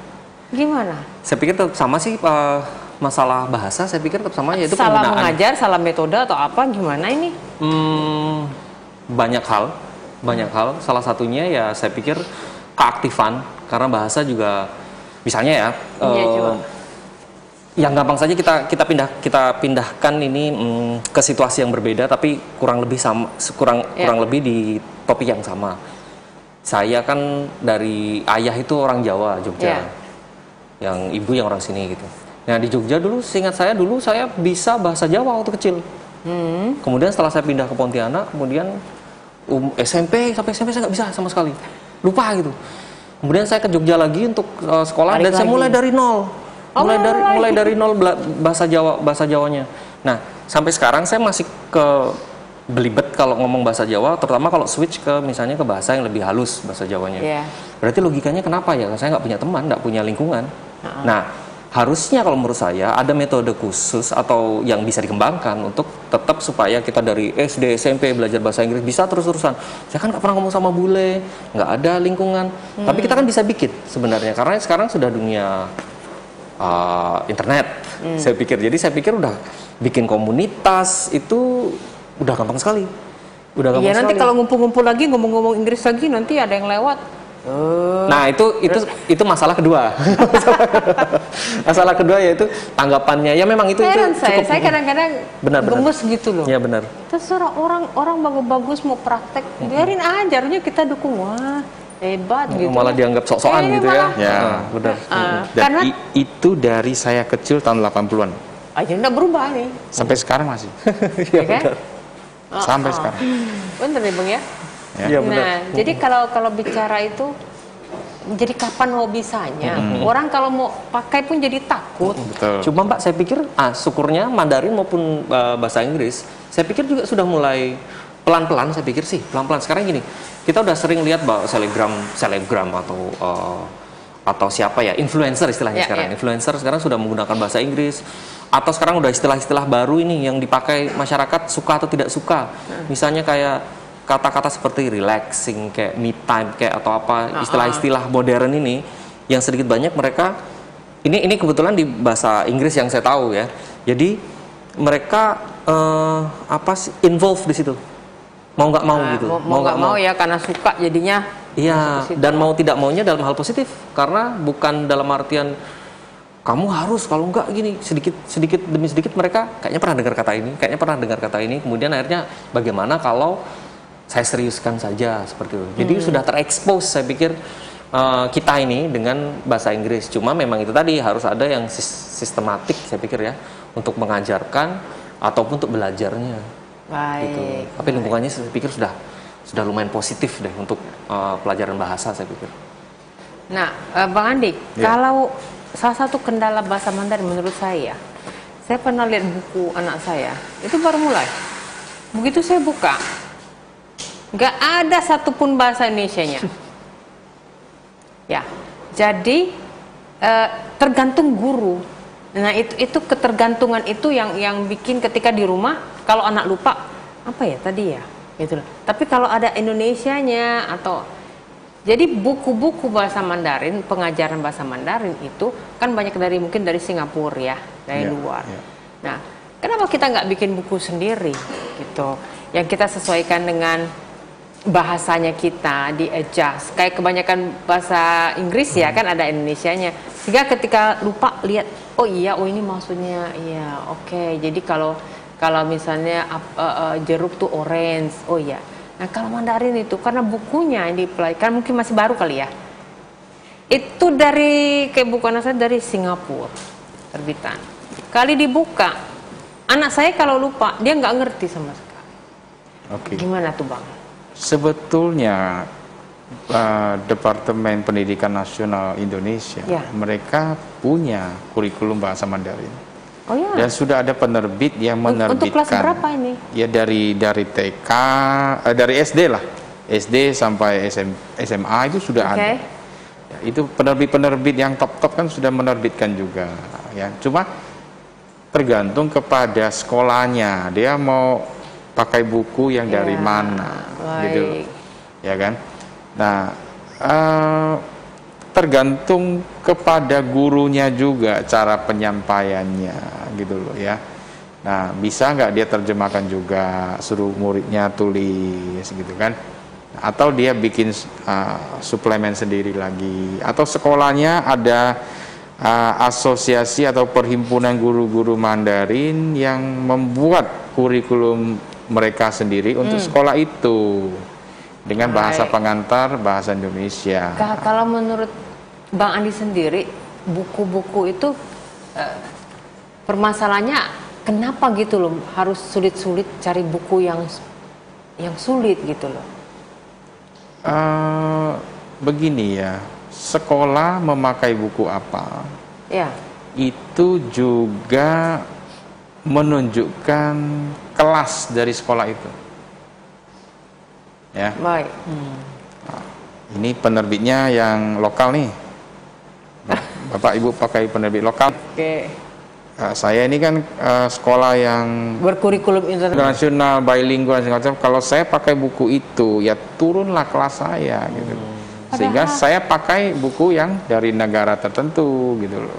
Gimana? Saya pikir tetap sama sih uh, masalah bahasa. Saya pikir tetap sama yaitu salah penggunaan. Mengajar, salah metode atau apa? Gimana ini? Hmm, banyak hal, banyak hal. Salah satunya ya saya pikir keaktifan karena bahasa juga, misalnya ya. Iya uh, juga. Yang gampang saja kita kita pindah kita pindahkan ini mm, ke situasi yang berbeda tapi kurang lebih sama, kurang ya. kurang lebih di topik yang sama. Saya kan dari ayah itu orang Jawa, Jogja, yeah. yang ibu yang orang sini gitu. Nah di Jogja dulu, seingat saya dulu saya bisa bahasa Jawa waktu kecil. Mm. Kemudian setelah saya pindah ke Pontianak, kemudian um, S M P sampai S M P saya nggak bisa sama sekali, lupa gitu. Kemudian saya ke Jogja lagi untuk uh, sekolah Tarik dan lagi. Saya mulai dari nol, mulai oh, dari right. mulai dari nol bahasa Jawa bahasa Jawanya. Nah sampai sekarang saya masih ke belibet kalau ngomong bahasa Jawa, terutama kalau switch ke misalnya ke bahasa yang lebih halus bahasa Jawanya. Yeah. Berarti logikanya kenapa ya? Saya nggak punya teman, nggak punya lingkungan. Uh-huh. Nah, harusnya kalau menurut saya ada metode khusus atau yang bisa dikembangkan untuk tetap supaya kita dari S D, S M P belajar bahasa Inggris bisa terus-terusan. Saya kan nggak pernah ngomong sama bule, nggak ada lingkungan, hmm. tapi kita kan bisa bikin sebenarnya, karena sekarang sudah dunia uh, internet. Hmm. Saya pikir, jadi saya pikir udah bikin komunitas itu udah gampang sekali. Udah gampang ya, sekali. Nanti kalau ngumpul-ngumpul lagi, ngomong-ngomong Inggris lagi, nanti ada yang lewat. Oh. Nah itu itu itu masalah kedua. Masalah kedua yaitu tanggapannya. Ya memang itu, Heran itu saya. cukup. Saya kadang-kadang gemes gitu loh. Iya benar. Terus orang orang bagus-bagus mau praktek, biarin aja. Harusnya kita dukung, wah hebat gitu. Malah dianggap sok-sokan eh, gitu ya. Ya nah, benar. Uh, Dan karena itu dari saya kecil tahun delapan puluhan. Aja udah berubah nih. Sampai sekarang masih. Iya kan? Oh, Sampai oh. sekarang. Bener nih Bung ya. Ya. Ya, benar. Nah, hmm. jadi kalau kalau bicara itu, jadi kapan hobi sanya? Hmm. Orang kalau mau pakai pun jadi takut. Betul. Cuma Mbak, saya pikir, ah, syukurnya Mandarin maupun uh, bahasa Inggris, saya pikir juga sudah mulai pelan-pelan. Saya pikir sih, pelan-pelan sekarang gini, kita udah sering lihat bahwa selebgram, selebgram atau uh, atau siapa ya, influencer istilahnya ya, sekarang, ya. influencer sekarang sudah menggunakan bahasa Inggris. Atau sekarang udah istilah-istilah baru ini yang dipakai masyarakat suka atau tidak suka. Hmm. Misalnya kayak kata-kata seperti relaxing, kayak me time, kayak atau apa, istilah-istilah modern ini yang sedikit banyak mereka ini ini kebetulan di bahasa Inggris yang saya tahu ya. Jadi mereka eh, apa sih involve di situ, mau nggak mau nah, gitu, mau, mau nggak mau, mau ya karena suka jadinya. Iya. Dan mau tidak maunya dalam hal positif, karena bukan dalam artian kamu harus kalau nggak gini, sedikit sedikit demi sedikit mereka kayaknya pernah dengar kata ini, kayaknya pernah dengar kata ini, kemudian akhirnya bagaimana kalau saya seriuskan saja seperti itu. Jadi hmm. sudah terekspos saya pikir uh, kita ini dengan bahasa Inggris. Cuma memang itu tadi harus ada yang sistematik saya pikir ya, untuk mengajarkan ataupun untuk belajarnya. Baik. Gitu. Tapi lingkungannya saya pikir sudah sudah lumayan positif deh untuk uh, pelajaran bahasa saya pikir. Nah, Bang Andi, yeah. kalau salah satu kendala bahasa Mandarin menurut saya, saya pernah lihat buku anak saya itu baru mulai. Begitu saya buka, nggak ada satupun bahasa Indonesianya. Ya, jadi e, tergantung guru. Nah itu itu ketergantungan itu yang yang bikin ketika di rumah kalau anak lupa apa ya tadi ya, gitu. Tapi kalau ada Indonesianya atau jadi buku-buku bahasa Mandarin, pengajaran bahasa Mandarin itu kan banyak dari mungkin dari Singapura ya, dari yeah, luar. Yeah. Nah, kenapa kita nggak bikin buku sendiri, gitu? Yang kita sesuaikan dengan bahasanya kita, di adjust. Kayak kebanyakan bahasa Inggris hmm. ya kan ada Indonesianya, sehingga ketika lupa lihat, oh iya, oh ini maksudnya, iya, oke, okay. Jadi kalau kalau misalnya uh, uh, jeruk tuh orange, oh iya. Nah kalau Mandarin itu karena bukunya yang dipelajari mungkin masih baru kali ya, itu dari kayak buku anak saya dari Singapura terbitan, kali dibuka anak saya kalau lupa dia nggak ngerti sama sekali. Okay. Gimana tuh Bang? Sebetulnya uh, Departemen Pendidikan Nasional Indonesia ya. mereka punya kurikulum bahasa Mandarin. Oh ya. Dan sudah ada penerbit yang menerbitkan. Untuk kelas berapa ini? Ya dari dari T K, uh, dari S D lah, S D sampai S M, S M A itu sudah okay. ada. Ya, itu penerbit-penerbit yang top-top kan sudah menerbitkan juga. Ya, cuma tergantung kepada sekolahnya dia mau pakai buku yang dari ya, mana, baik. gitu, ya kan? Nah, uh, tergantung kepada gurunya juga cara penyampaiannya, gitu loh ya. Nah, bisa nggak dia terjemahkan juga, suruh muridnya tulis, gitu kan? Atau dia bikin uh, suplemen sendiri lagi? Atau sekolahnya ada uh, asosiasi atau perhimpunan guru-guru Mandarin yang membuat kurikulum mereka sendiri untuk hmm. sekolah itu dengan bahasa Baik. pengantar bahasa Indonesia. K kalau menurut Bang Andi sendiri buku-buku itu eh, permasalahannya kenapa gitu loh harus sulit-sulit cari buku yang yang sulit gitu loh? Uh, begini ya, sekolah memakai buku apa? Ya. Itu juga menunjukkan kelas dari sekolah itu, ya. Baik. Hmm. Nah, ini penerbitnya yang lokal nih, Bapak Ibu pakai penerbit lokal. Oke. Okay. Uh, saya ini kan uh, sekolah yang berkurikulum internasional, bilingual, segala macam. Kalau saya pakai buku itu, ya turunlah kelas saya gitu. Hmm. Sehingga padahal saya pakai buku yang dari negara tertentu gitu loh.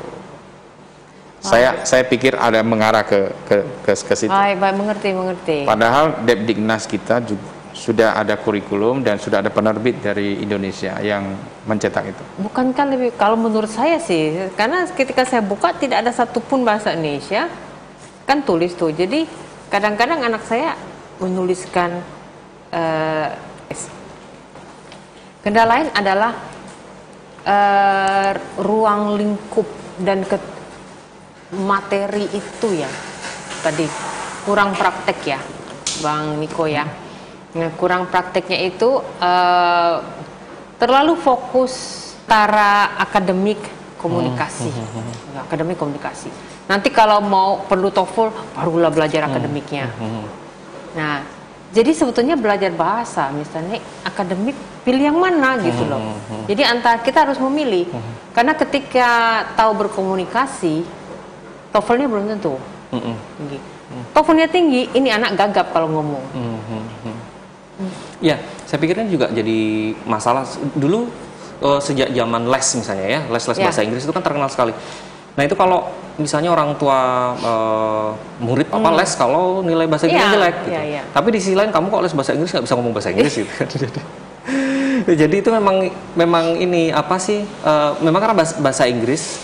Saya baik. saya pikir ada mengarah ke ke ke, ke situ. Baik, baik, mengerti, mengerti. Padahal Depdiknas kita juga sudah ada kurikulum dan sudah ada penerbit dari Indonesia yang mencetak itu. Bukankah lebih, kalau menurut saya sih, karena ketika saya buka tidak ada satupun bahasa Indonesia, kan tulis tuh. Jadi kadang-kadang anak saya menuliskan uh, kendala lain adalah uh, ruang lingkup dan ke materi itu ya, tadi kurang praktek ya, Bang Niko ya. Nah, kurang prakteknya itu uh, terlalu fokus antara akademik komunikasi, hmm. akademik komunikasi. Nanti kalau mau perlu TOEFL barulah belajar akademiknya. Hmm. Nah, jadi sebetulnya belajar bahasa misalnya akademik pilih yang mana gitu loh. Hmm. Jadi antara kita harus memilih, hmm. karena ketika tahu berkomunikasi TOEFL-nya belum tentu hmm. tinggi. Hmm. TOEFL-nya tinggi, ini anak gagap kalau ngomong. Hmm. Ya, saya pikirnya juga jadi masalah dulu uh, sejak zaman les misalnya ya, les-les ya. Bahasa Inggris itu kan terkenal sekali. Nah itu kalau misalnya orang tua uh, murid apa hmm. les kalau nilai bahasa Inggris ya, jelek, gitu. Ya, ya. Tapi di sisi lain kamu kok les bahasa Inggris nggak bisa ngomong bahasa Inggris gitu. Jadi itu memang memang ini apa sih? Uh, memang karena bahasa, bahasa Inggris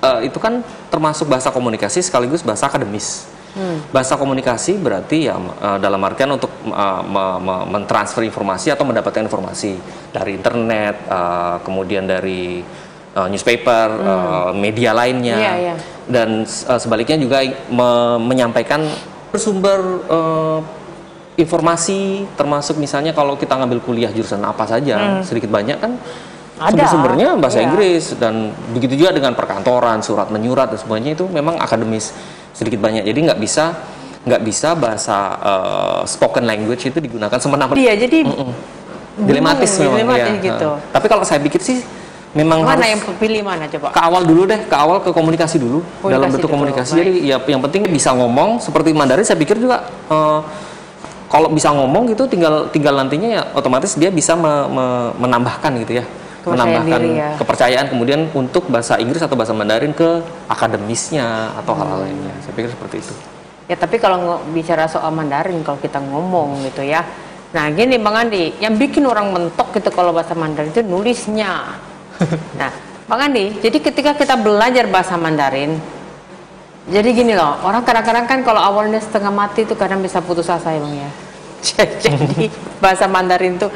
uh, itu kan termasuk bahasa komunikasi sekaligus bahasa akademis. Hmm. Bahasa komunikasi berarti ya uh, dalam artian untuk uh, me me mentransfer informasi atau mendapatkan informasi dari internet, uh, kemudian dari uh, newspaper, hmm. uh, media lainnya, yeah, yeah. dan uh, sebaliknya juga me menyampaikan sumber uh, informasi, termasuk misalnya kalau kita ngambil kuliah jurusan apa saja, hmm. sedikit banyak kan sumber-sumbernya bahasa yeah. Inggris, dan begitu juga dengan perkantoran, surat menyurat dan semuanya itu memang akademis sedikit banyak. Jadi nggak bisa nggak bisa bahasa uh, spoken language itu digunakan semena-mena. Iya, jadi mm -mm. dilematis hmm, memang dilematis ya. Gitu. Uh, tapi kalau saya pikir sih memang mana harus yang pilih mana coba? Ke awal dulu deh, ke awal ke komunikasi dulu komunikasi dalam bentuk dulu, komunikasi. Baik. Jadi ya yang penting bisa ngomong seperti Mandarin. Saya pikir juga uh, kalau bisa ngomong gitu tinggal tinggal nantinya ya otomatis dia bisa me me menambahkan gitu ya. Kepercayaan menambahkan diri, ya. Kepercayaan kemudian untuk bahasa Inggris atau bahasa Mandarin ke akademisnya atau hmm. hal lainnya. Saya pikir seperti itu. Ya tapi kalau bicara soal Mandarin kalau kita ngomong gitu ya. Nah gini Bang Andi, yang bikin orang mentok gitu kalau bahasa Mandarin itu nulisnya. Nah Bang Andi, jadi ketika kita belajar bahasa Mandarin, jadi gini loh, orang kadang-kadang kan kalau awalnya setengah mati itu kadang bisa putus asa ya Bang ya. Jadi bahasa Mandarin itu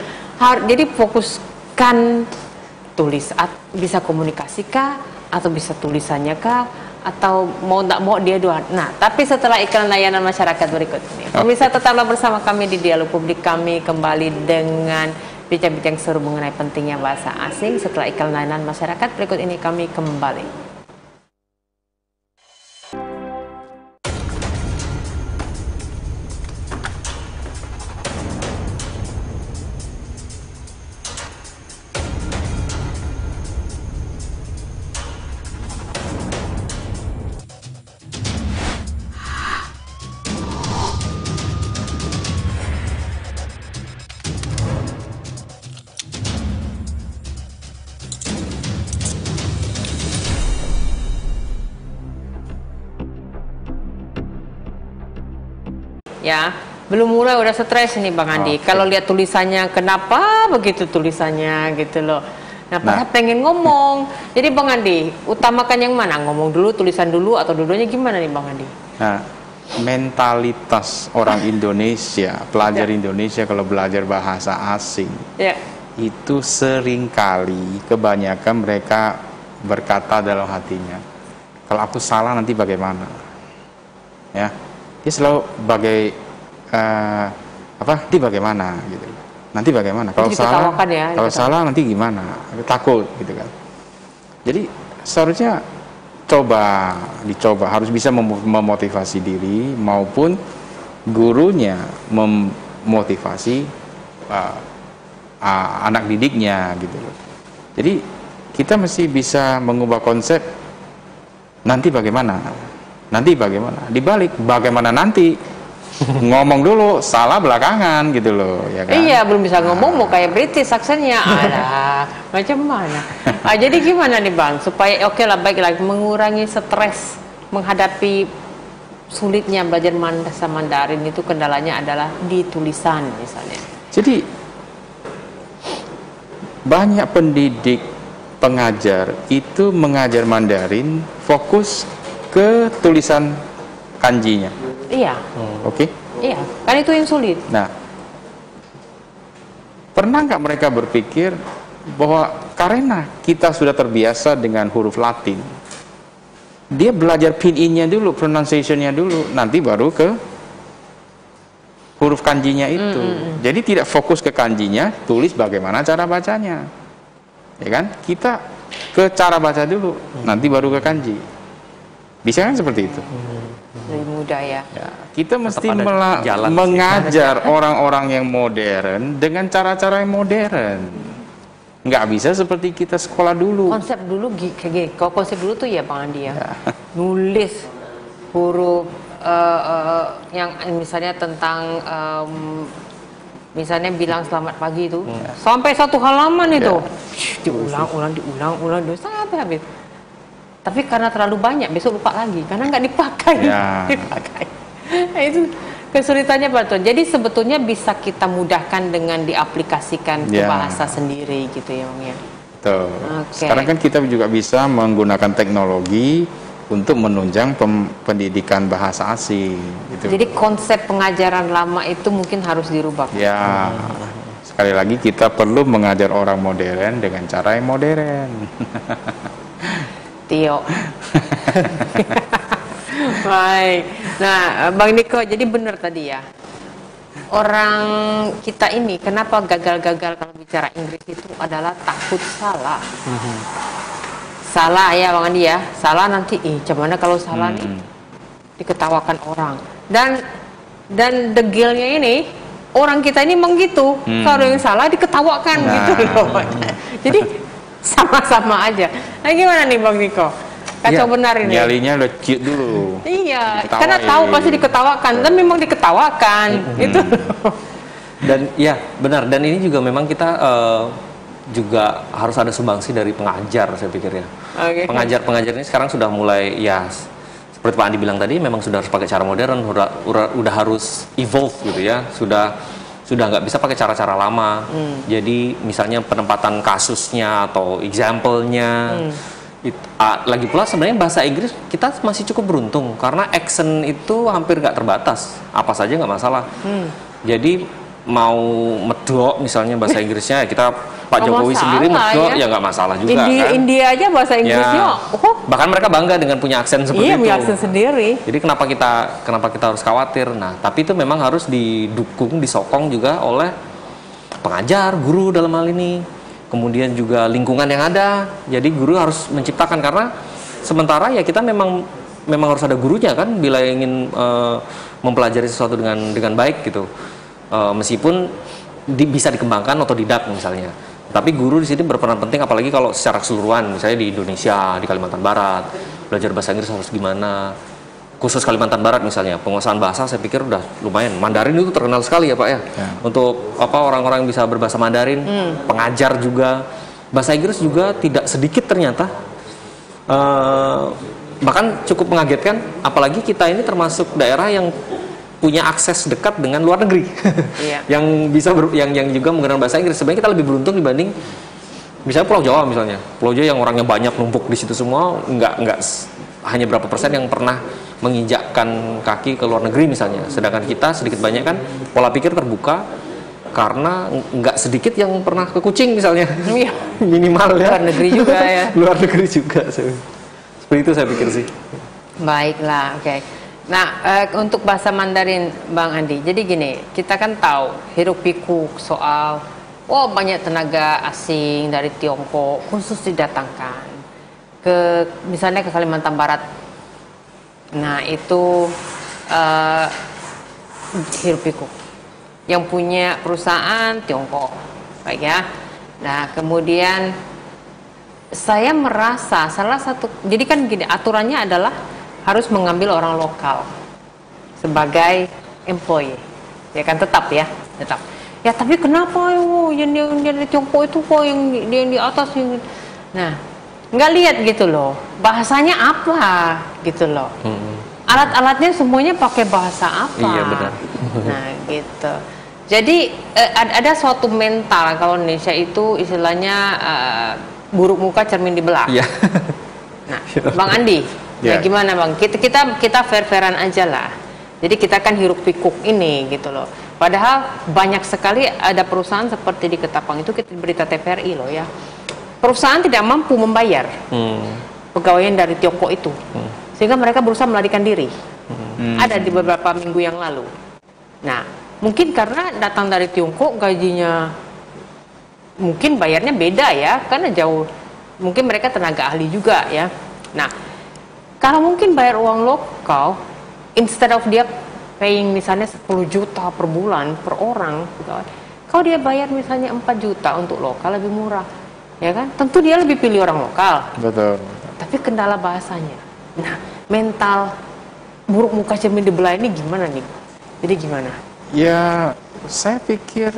jadi fokuskan tulis, bisa komunikasi kah, atau bisa tulisannya kah, atau mau tidak mau dia doang. Nah, tapi setelah iklan layanan masyarakat berikut ini, pemirsa tetaplah bersama kami di Dialog Publik. Kami kembali dengan bincang-bincang seru mengenai pentingnya bahasa asing setelah iklan layanan masyarakat berikut ini. Kami kembali. Ya, belum mulai udah stres nih Bang Andi. Okay. Kalau lihat tulisannya, kenapa begitu tulisannya gitu loh. Nah, nah. pengen ngomong. Jadi Bang Andi, utamakan yang mana? Ngomong dulu, tulisan dulu, atau dua-duanya gimana nih Bang Andi? Nah, mentalitas orang Indonesia, pelajar ya. Indonesia kalau belajar bahasa asing, ya. Itu seringkali kebanyakan mereka berkata dalam hatinya, kalau aku salah nanti bagaimana? Ya. Dia selalu bagai uh, apa? Nanti bagaimana gitu. Nanti bagaimana? Kalau salah, ya, kalau salah nanti gimana? Takut gitu kan. Jadi seharusnya coba dicoba harus bisa mem memotivasi diri maupun gurunya memotivasi uh, uh, anak didiknya gitu. Jadi kita mesti bisa mengubah konsep nanti bagaimana, nanti bagaimana, dibalik bagaimana nanti, ngomong dulu, salah belakangan gitu loh, ya kan? Iya, belum bisa ngomong, nah. Mau kayak British aksennya, alah, macam mana? Ah, jadi gimana nih Bang, supaya oke okay lah, baiklah, mengurangi stres menghadapi sulitnya belajar bahasa Mandarin itu kendalanya adalah di tulisan misalnya. Jadi banyak pendidik pengajar itu mengajar Mandarin fokus ke tulisan kanjinya. Iya. Hmm. Oke. Okay? Iya. Kan itu yang sulit. Nah, pernah nggak mereka berpikir bahwa karena kita sudah terbiasa dengan huruf Latin, dia belajar pinyin-nya dulu, pronunciation-nya dulu, nanti baru ke huruf kanjinya itu. Mm-hmm. Jadi tidak fokus ke kanjinya, tulis bagaimana cara bacanya. Ya kan, kita ke cara baca dulu, hmm. nanti baru ke kanji. Bisa kan seperti itu? Lebih mudah ya. Ya, kita mesti mengajar orang-orang yang modern dengan cara-cara yang modern. Nggak bisa seperti kita sekolah dulu. Konsep dulu kayak kalau konsep dulu tuh ya Bang Andi ya, ya. Nulis huruf uh, uh, yang misalnya tentang um, misalnya bilang selamat pagi itu, ya. Sampai satu halaman itu, ya. Diulang-ulang, diulang-ulang, dosa habis-habis. Tapi karena terlalu banyak, besok lupa lagi, karena nggak dipakai. Ya. Dipakai. Nah, itu kesulitannya betul. Jadi sebetulnya bisa kita mudahkan dengan diaplikasikan ke ya. Bahasa sendiri gitu ya, Bang ya. Betul. Okay. Sekarang kan kita juga bisa menggunakan teknologi untuk menunjang pendidikan bahasa asing gitu. Jadi konsep pengajaran lama itu mungkin harus dirubah ya, hmm. sekali lagi kita perlu mengajar orang modern dengan cara yang modern. Tio. Baik. Nah Bang Niko, jadi benar tadi ya, orang kita ini kenapa gagal-gagal kalau bicara Inggris itu adalah takut salah. hmm. Salah ya Bang Andi ya, salah nanti ih gimana kalau salah hmm. nih diketawakan orang. Dan dan degilnya ini orang kita ini emang gitu, hmm. kalau yang salah diketawakan nah. gitu loh. Jadi sama-sama aja. Nah gimana nih Bang Niko? Kacau ya, benar ini. Nyalinya lecet dulu. Iya, diketawain. Karena tahu pasti diketawakan, dan memang diketawakan hmm. gitu. Dan ya benar, dan ini juga memang kita uh, juga harus ada sumbangsi dari pengajar saya pikirnya. Okay. Pengajar-pengajar ini sekarang sudah mulai ya seperti Pak Andi bilang tadi, memang sudah harus pakai cara modern, udah, udah, udah harus evolve gitu ya, sudah sudah nggak bisa pakai cara-cara lama. Hmm. Jadi misalnya penempatan kasusnya atau example-nya. Hmm. It, uh, lagi pula sebenarnya bahasa Inggris kita masih cukup beruntung karena accent itu hampir nggak terbatas, apa saja nggak masalah. Hmm. Jadi mau medok misalnya bahasa Inggrisnya kita Pak oh, Jokowi sendiri medok ya nggak ya masalah juga. India, kan India aja bahasa Inggrisnya ya, oh. bahkan mereka bangga dengan punya aksen seperti iya, itu. Iya, aksen sendiri. Jadi kenapa kita kenapa kita harus khawatir? Nah, tapi itu memang harus didukung, disokong juga oleh pengajar, guru dalam hal ini. Kemudian juga lingkungan yang ada. Jadi guru harus menciptakan, karena sementara ya kita memang memang harus ada gurunya kan bila ingin uh, mempelajari sesuatu dengan dengan baik gitu. Uh, meskipun di, bisa dikembangkan otodidak misalnya, tapi guru di sini berperan penting, apalagi kalau secara keseluruhan misalnya di Indonesia, di Kalimantan Barat belajar bahasa Inggris harus gimana, khusus Kalimantan Barat misalnya penguasaan bahasa saya pikir udah lumayan. Mandarin itu terkenal sekali ya Pak ya, ya. Untuk apa orang-orang yang bisa berbahasa Mandarin, hmm. pengajar juga bahasa Inggris juga tidak sedikit ternyata, uh, bahkan cukup mengagetkan, apalagi kita ini termasuk daerah yang punya akses dekat dengan luar negeri, iya. yang bisa ber, yang yang juga menggunakan bahasa Inggris. Sebenarnya kita lebih beruntung dibanding misalnya Pulau Jawa misalnya, Pulau Jawa yang orangnya banyak numpuk di situ semua, nggak nggak hanya berapa persen yang pernah menginjakkan kaki ke luar negeri misalnya. Sedangkan kita sedikit banyak kan pola pikir terbuka, karena nggak sedikit yang pernah ke Kucing misalnya, iya. minimal ya. Luar negeri juga ya. Luar negeri juga, seperti itu saya pikir sih. Baiklah, oke. Okay. Nah, eh, untuk bahasa Mandarin Bang Andi, jadi gini, kita kan tahu hiruk pikuk soal oh banyak tenaga asing dari Tiongkok khusus didatangkan ke misalnya ke Kalimantan Barat. Nah itu eh, hiruk pikuk yang punya perusahaan Tiongkok, baik ya. Nah kemudian saya merasa salah satu, jadi kan gini, aturannya adalah harus mengambil orang lokal sebagai employee, ya kan, tetap ya, tetap. Ya tapi kenapa oh, yang di Tiongkok itu kok yang di, yang di atas, yang... nah nggak lihat gitu loh, bahasanya apa gitu loh, hmm. alat-alatnya semuanya pakai bahasa apa, iya, benar. Nah gitu. Jadi eh, ada suatu mental kalau Indonesia itu istilahnya eh, buruk muka cermin dibelah. Yeah. Nah, Bang Andi, yeah. ya gimana Bang? Kita kita kita fair-fairan aja lah. Jadi kita kan hiruk pikuk ini gitu loh. Padahal banyak sekali ada perusahaan seperti di Ketapang itu, kita berita T V R I loh ya. Perusahaan tidak mampu membayar hmm. pegawainya dari Tiongkok itu, hmm. sehingga mereka berusaha melarikan diri. Hmm. Ada di beberapa minggu yang lalu. Nah. Mungkin karena datang dari Tiongkok gajinya mungkin bayarnya beda ya, karena jauh, mungkin mereka tenaga ahli juga ya. Nah, kalau mungkin bayar uang lokal, instead of dia paying misalnya sepuluh juta per bulan per orang, kalau dia bayar misalnya empat juta untuk lokal lebih murah, ya kan? Tentu dia lebih pilih orang lokal. Betul. Tapi kendala bahasanya. Nah, mental buruk muka cermin dibelah ini gimana nih? Jadi gimana? Ya, saya pikir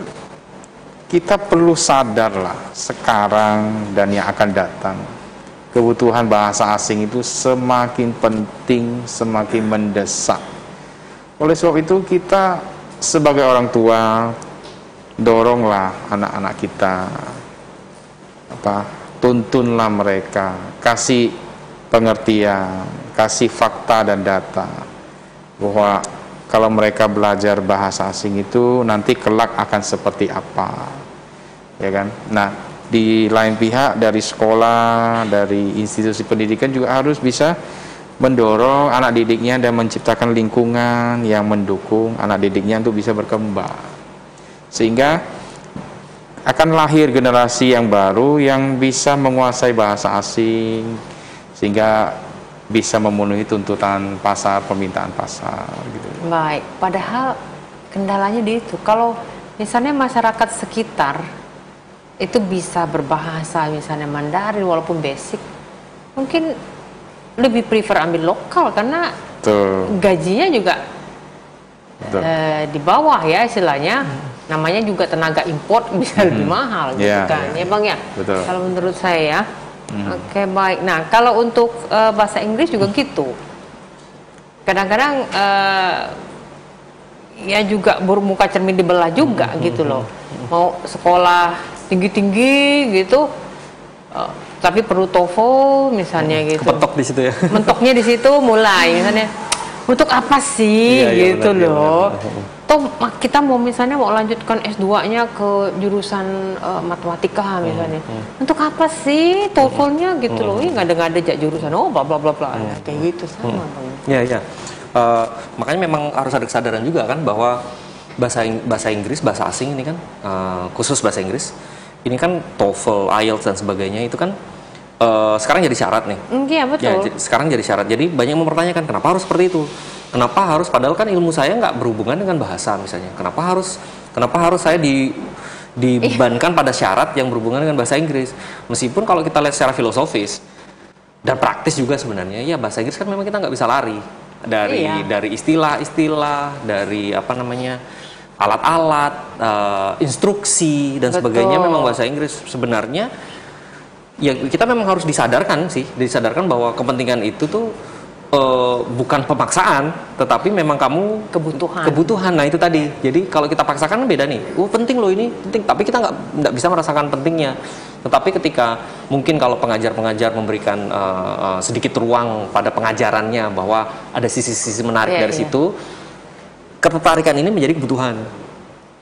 kita perlu sadar lah sekarang dan yang akan datang. Kebutuhan bahasa asing itu semakin penting, semakin mendesak. Oleh sebab itu kita sebagai orang tua, doronglah anak-anak kita, apa, tuntunlah mereka, kasih pengertian, kasih fakta dan data bahwa kalau mereka belajar bahasa asing itu nanti kelak akan seperti apa, ya kan? Nah, di lain pihak dari sekolah, dari institusi pendidikan juga harus bisa mendorong anak didiknya dan menciptakan lingkungan yang mendukung anak didiknya untuk bisa berkembang, sehingga akan lahir generasi yang baru yang bisa menguasai bahasa asing, sehingga bisa memenuhi tuntutan pasar, permintaan pasar gitu. Baik, padahal kendalanya di itu. Kalau misalnya masyarakat sekitar itu bisa berbahasa misalnya Mandarin walaupun basic, mungkin lebih prefer ambil lokal karena Tuh. gajinya juga eh, di bawah ya istilahnya, namanya juga tenaga import bisa hmm. lebih mahal gitu yeah, kan yeah. ya Bang ya. Betul. Kalau menurut saya ya. Hmm. Oke, okay, baik. Nah, kalau untuk uh, bahasa Inggris juga hmm. gitu. Kadang-kadang uh, ya juga bermuka cermin dibelah juga hmm. gitu loh. Hmm. Mau sekolah tinggi-tinggi gitu, uh, tapi perlu TOEFL misalnya hmm. gitu. Mentok di situ ya. Mentoknya di situ mulai misalnya. Untuk apa sih ya, gitu ya, benar, loh. Ya, benar. Toh kita mau misalnya mau lanjutkan S dua-nya ke jurusan uh, matematika misalnya. Hmm, hmm. Untuk apa sih TOEFL-nya gitu hmm. loh. Ini ngada-ngada jak jurusan oh bla bla bla bla. Hmm. Kayak gitu sama. Hmm. Ya ya. Uh, makanya memang harus ada kesadaran juga kan bahwa bahasa bahasa Inggris, bahasa asing ini kan uh, khusus bahasa Inggris. Ini kan TOEFL, I E L T S dan sebagainya itu kan Uh, sekarang jadi syarat nih. Iya betul. Ya, sekarang jadi syarat. Jadi banyak yang mempertanyakan kenapa harus seperti itu? Kenapa harus? Padahal kan ilmu saya nggak berhubungan dengan bahasa misalnya. Kenapa harus? Kenapa harus saya di, dibebankan pada syarat yang berhubungan dengan bahasa Inggris? Meskipun kalau kita lihat secara filosofis dan praktis juga sebenarnya, ya bahasa Inggris kan memang kita nggak bisa lari dari iya. dari istilah-istilah, dari apa namanya alat-alat, uh, instruksi dan betul. sebagainya. Memang bahasa Inggris sebenarnya. Ya kita memang harus disadarkan sih, disadarkan bahwa kepentingan itu tuh e, bukan pemaksaan, tetapi memang kamu kebutuhan. Kebutuhan, nah itu tadi. Jadi kalau kita paksakan beda nih. Oh penting loh ini, penting. Tapi kita nggak nggak bisa merasakan pentingnya. Tetapi ketika mungkin kalau pengajar-pengajar memberikan e, e, sedikit ruang pada pengajarannya bahwa ada sisi-sisi menarik yeah, dari yeah. situ, ketertarikan ini menjadi kebutuhan.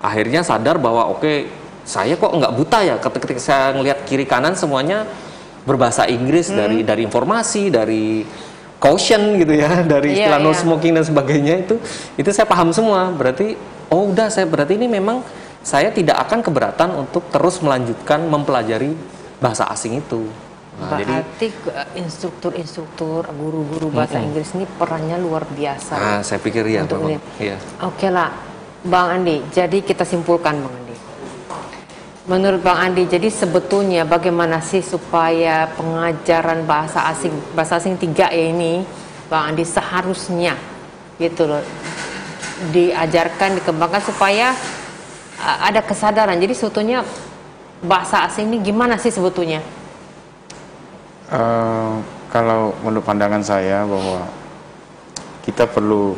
Akhirnya sadar bahwa oke. Okay, saya kok nggak buta ya ketika saya ngelihat kiri kanan semuanya berbahasa Inggris hmm. dari dari informasi, dari caution gitu ya, dari istilah yeah, no yeah. smoking dan sebagainya itu itu saya paham semua. Berarti oh udah saya berarti ini memang saya tidak akan keberatan untuk terus melanjutkan mempelajari bahasa asing itu. Nah, berarti instruktur-instruktur, guru-guru bahasa mm-hmm. Inggris ini perannya luar biasa. Nah, saya pikir ya, iya. Oke lah, Bang Andi. Jadi kita simpulkan Bang Andi. Menurut Bang Andi, jadi sebetulnya bagaimana sih supaya pengajaran bahasa asing, bahasa asing tiga ya ini, Bang Andi, seharusnya gitu loh, diajarkan, dikembangkan supaya ada kesadaran. Jadi sebetulnya bahasa asing ini gimana sih sebetulnya? Uh, kalau menurut pandangan saya bahwa kita perlu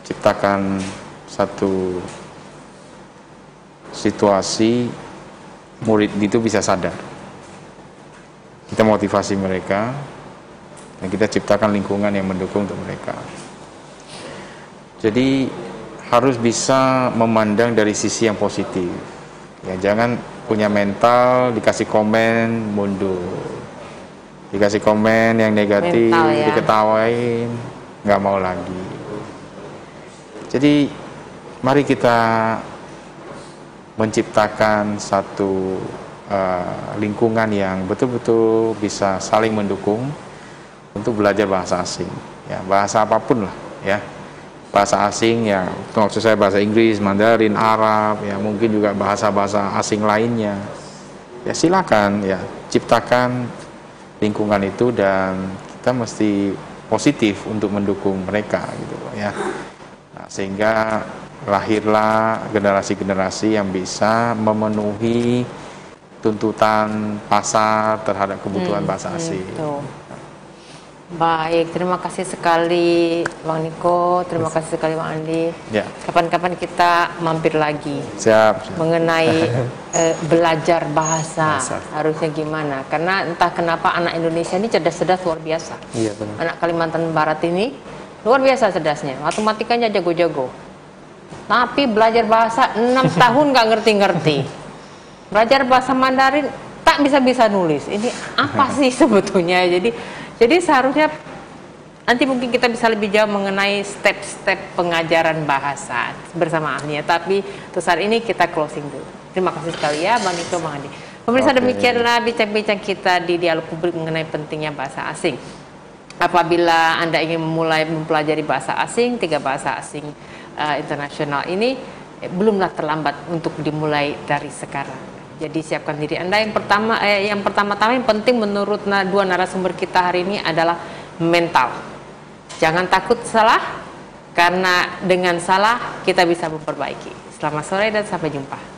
ciptakan satu situasi murid itu bisa sadar. Kita motivasi mereka dan kita ciptakan lingkungan yang mendukung untuk mereka. Jadi harus bisa memandang dari sisi yang positif. Ya, jangan punya mental dikasih komen mundur, dikasih komen yang negatif mental, ya, diketawain, nggak mau lagi. Jadi mari kita menciptakan satu uh, lingkungan yang betul-betul bisa saling mendukung untuk belajar bahasa asing, ya, bahasa apapun lah, ya, bahasa asing, ya, maksud saya bahasa Inggris, Mandarin, Arab, ya, mungkin juga bahasa-bahasa asing lainnya, ya, silakan, ya, ciptakan lingkungan itu dan kita mesti positif untuk mendukung mereka, gitu, ya, nah, sehingga lahirlah generasi-generasi yang bisa memenuhi tuntutan pasar terhadap kebutuhan hmm, bahasa asing. Itu. Baik, terima kasih sekali Bang Niko, terima kasih sekali Bang Andi. Kapan-kapan ya, kita mampir lagi. Siap. siap. Mengenai eh, belajar bahasa, bahasa harusnya gimana? Karena entah kenapa anak Indonesia ini cerdas-cerdas luar biasa. Iya, benar. Anak Kalimantan Barat ini luar biasa cerdasnya, matematikanya jago-jago. Tapi belajar bahasa enam tahun nggak ngerti-ngerti. Belajar bahasa Mandarin tak bisa-bisa nulis. Ini apa sih sebetulnya? Jadi jadi seharusnya nanti mungkin kita bisa lebih jauh mengenai step-step pengajaran bahasa bersama ahlinya. Tapi untuk saat ini kita closing dulu. Terima kasih sekali ya Bang Niko, Bang Andi. Pemirsa, okay, demikianlah bincang-bincang kita di Dialog Publik mengenai pentingnya bahasa asing. Apabila Anda ingin memulai mempelajari bahasa asing, tiga bahasa asing uh, internasional ini, eh, belumlah terlambat untuk dimulai dari sekarang. Jadi siapkan diri Anda. Yang pertama, eh, yang pertama-tama yang penting menurut na dua narasumber kita hari ini adalah mental. Jangan takut salah, karena dengan salah kita bisa memperbaiki. Selamat sore dan sampai jumpa.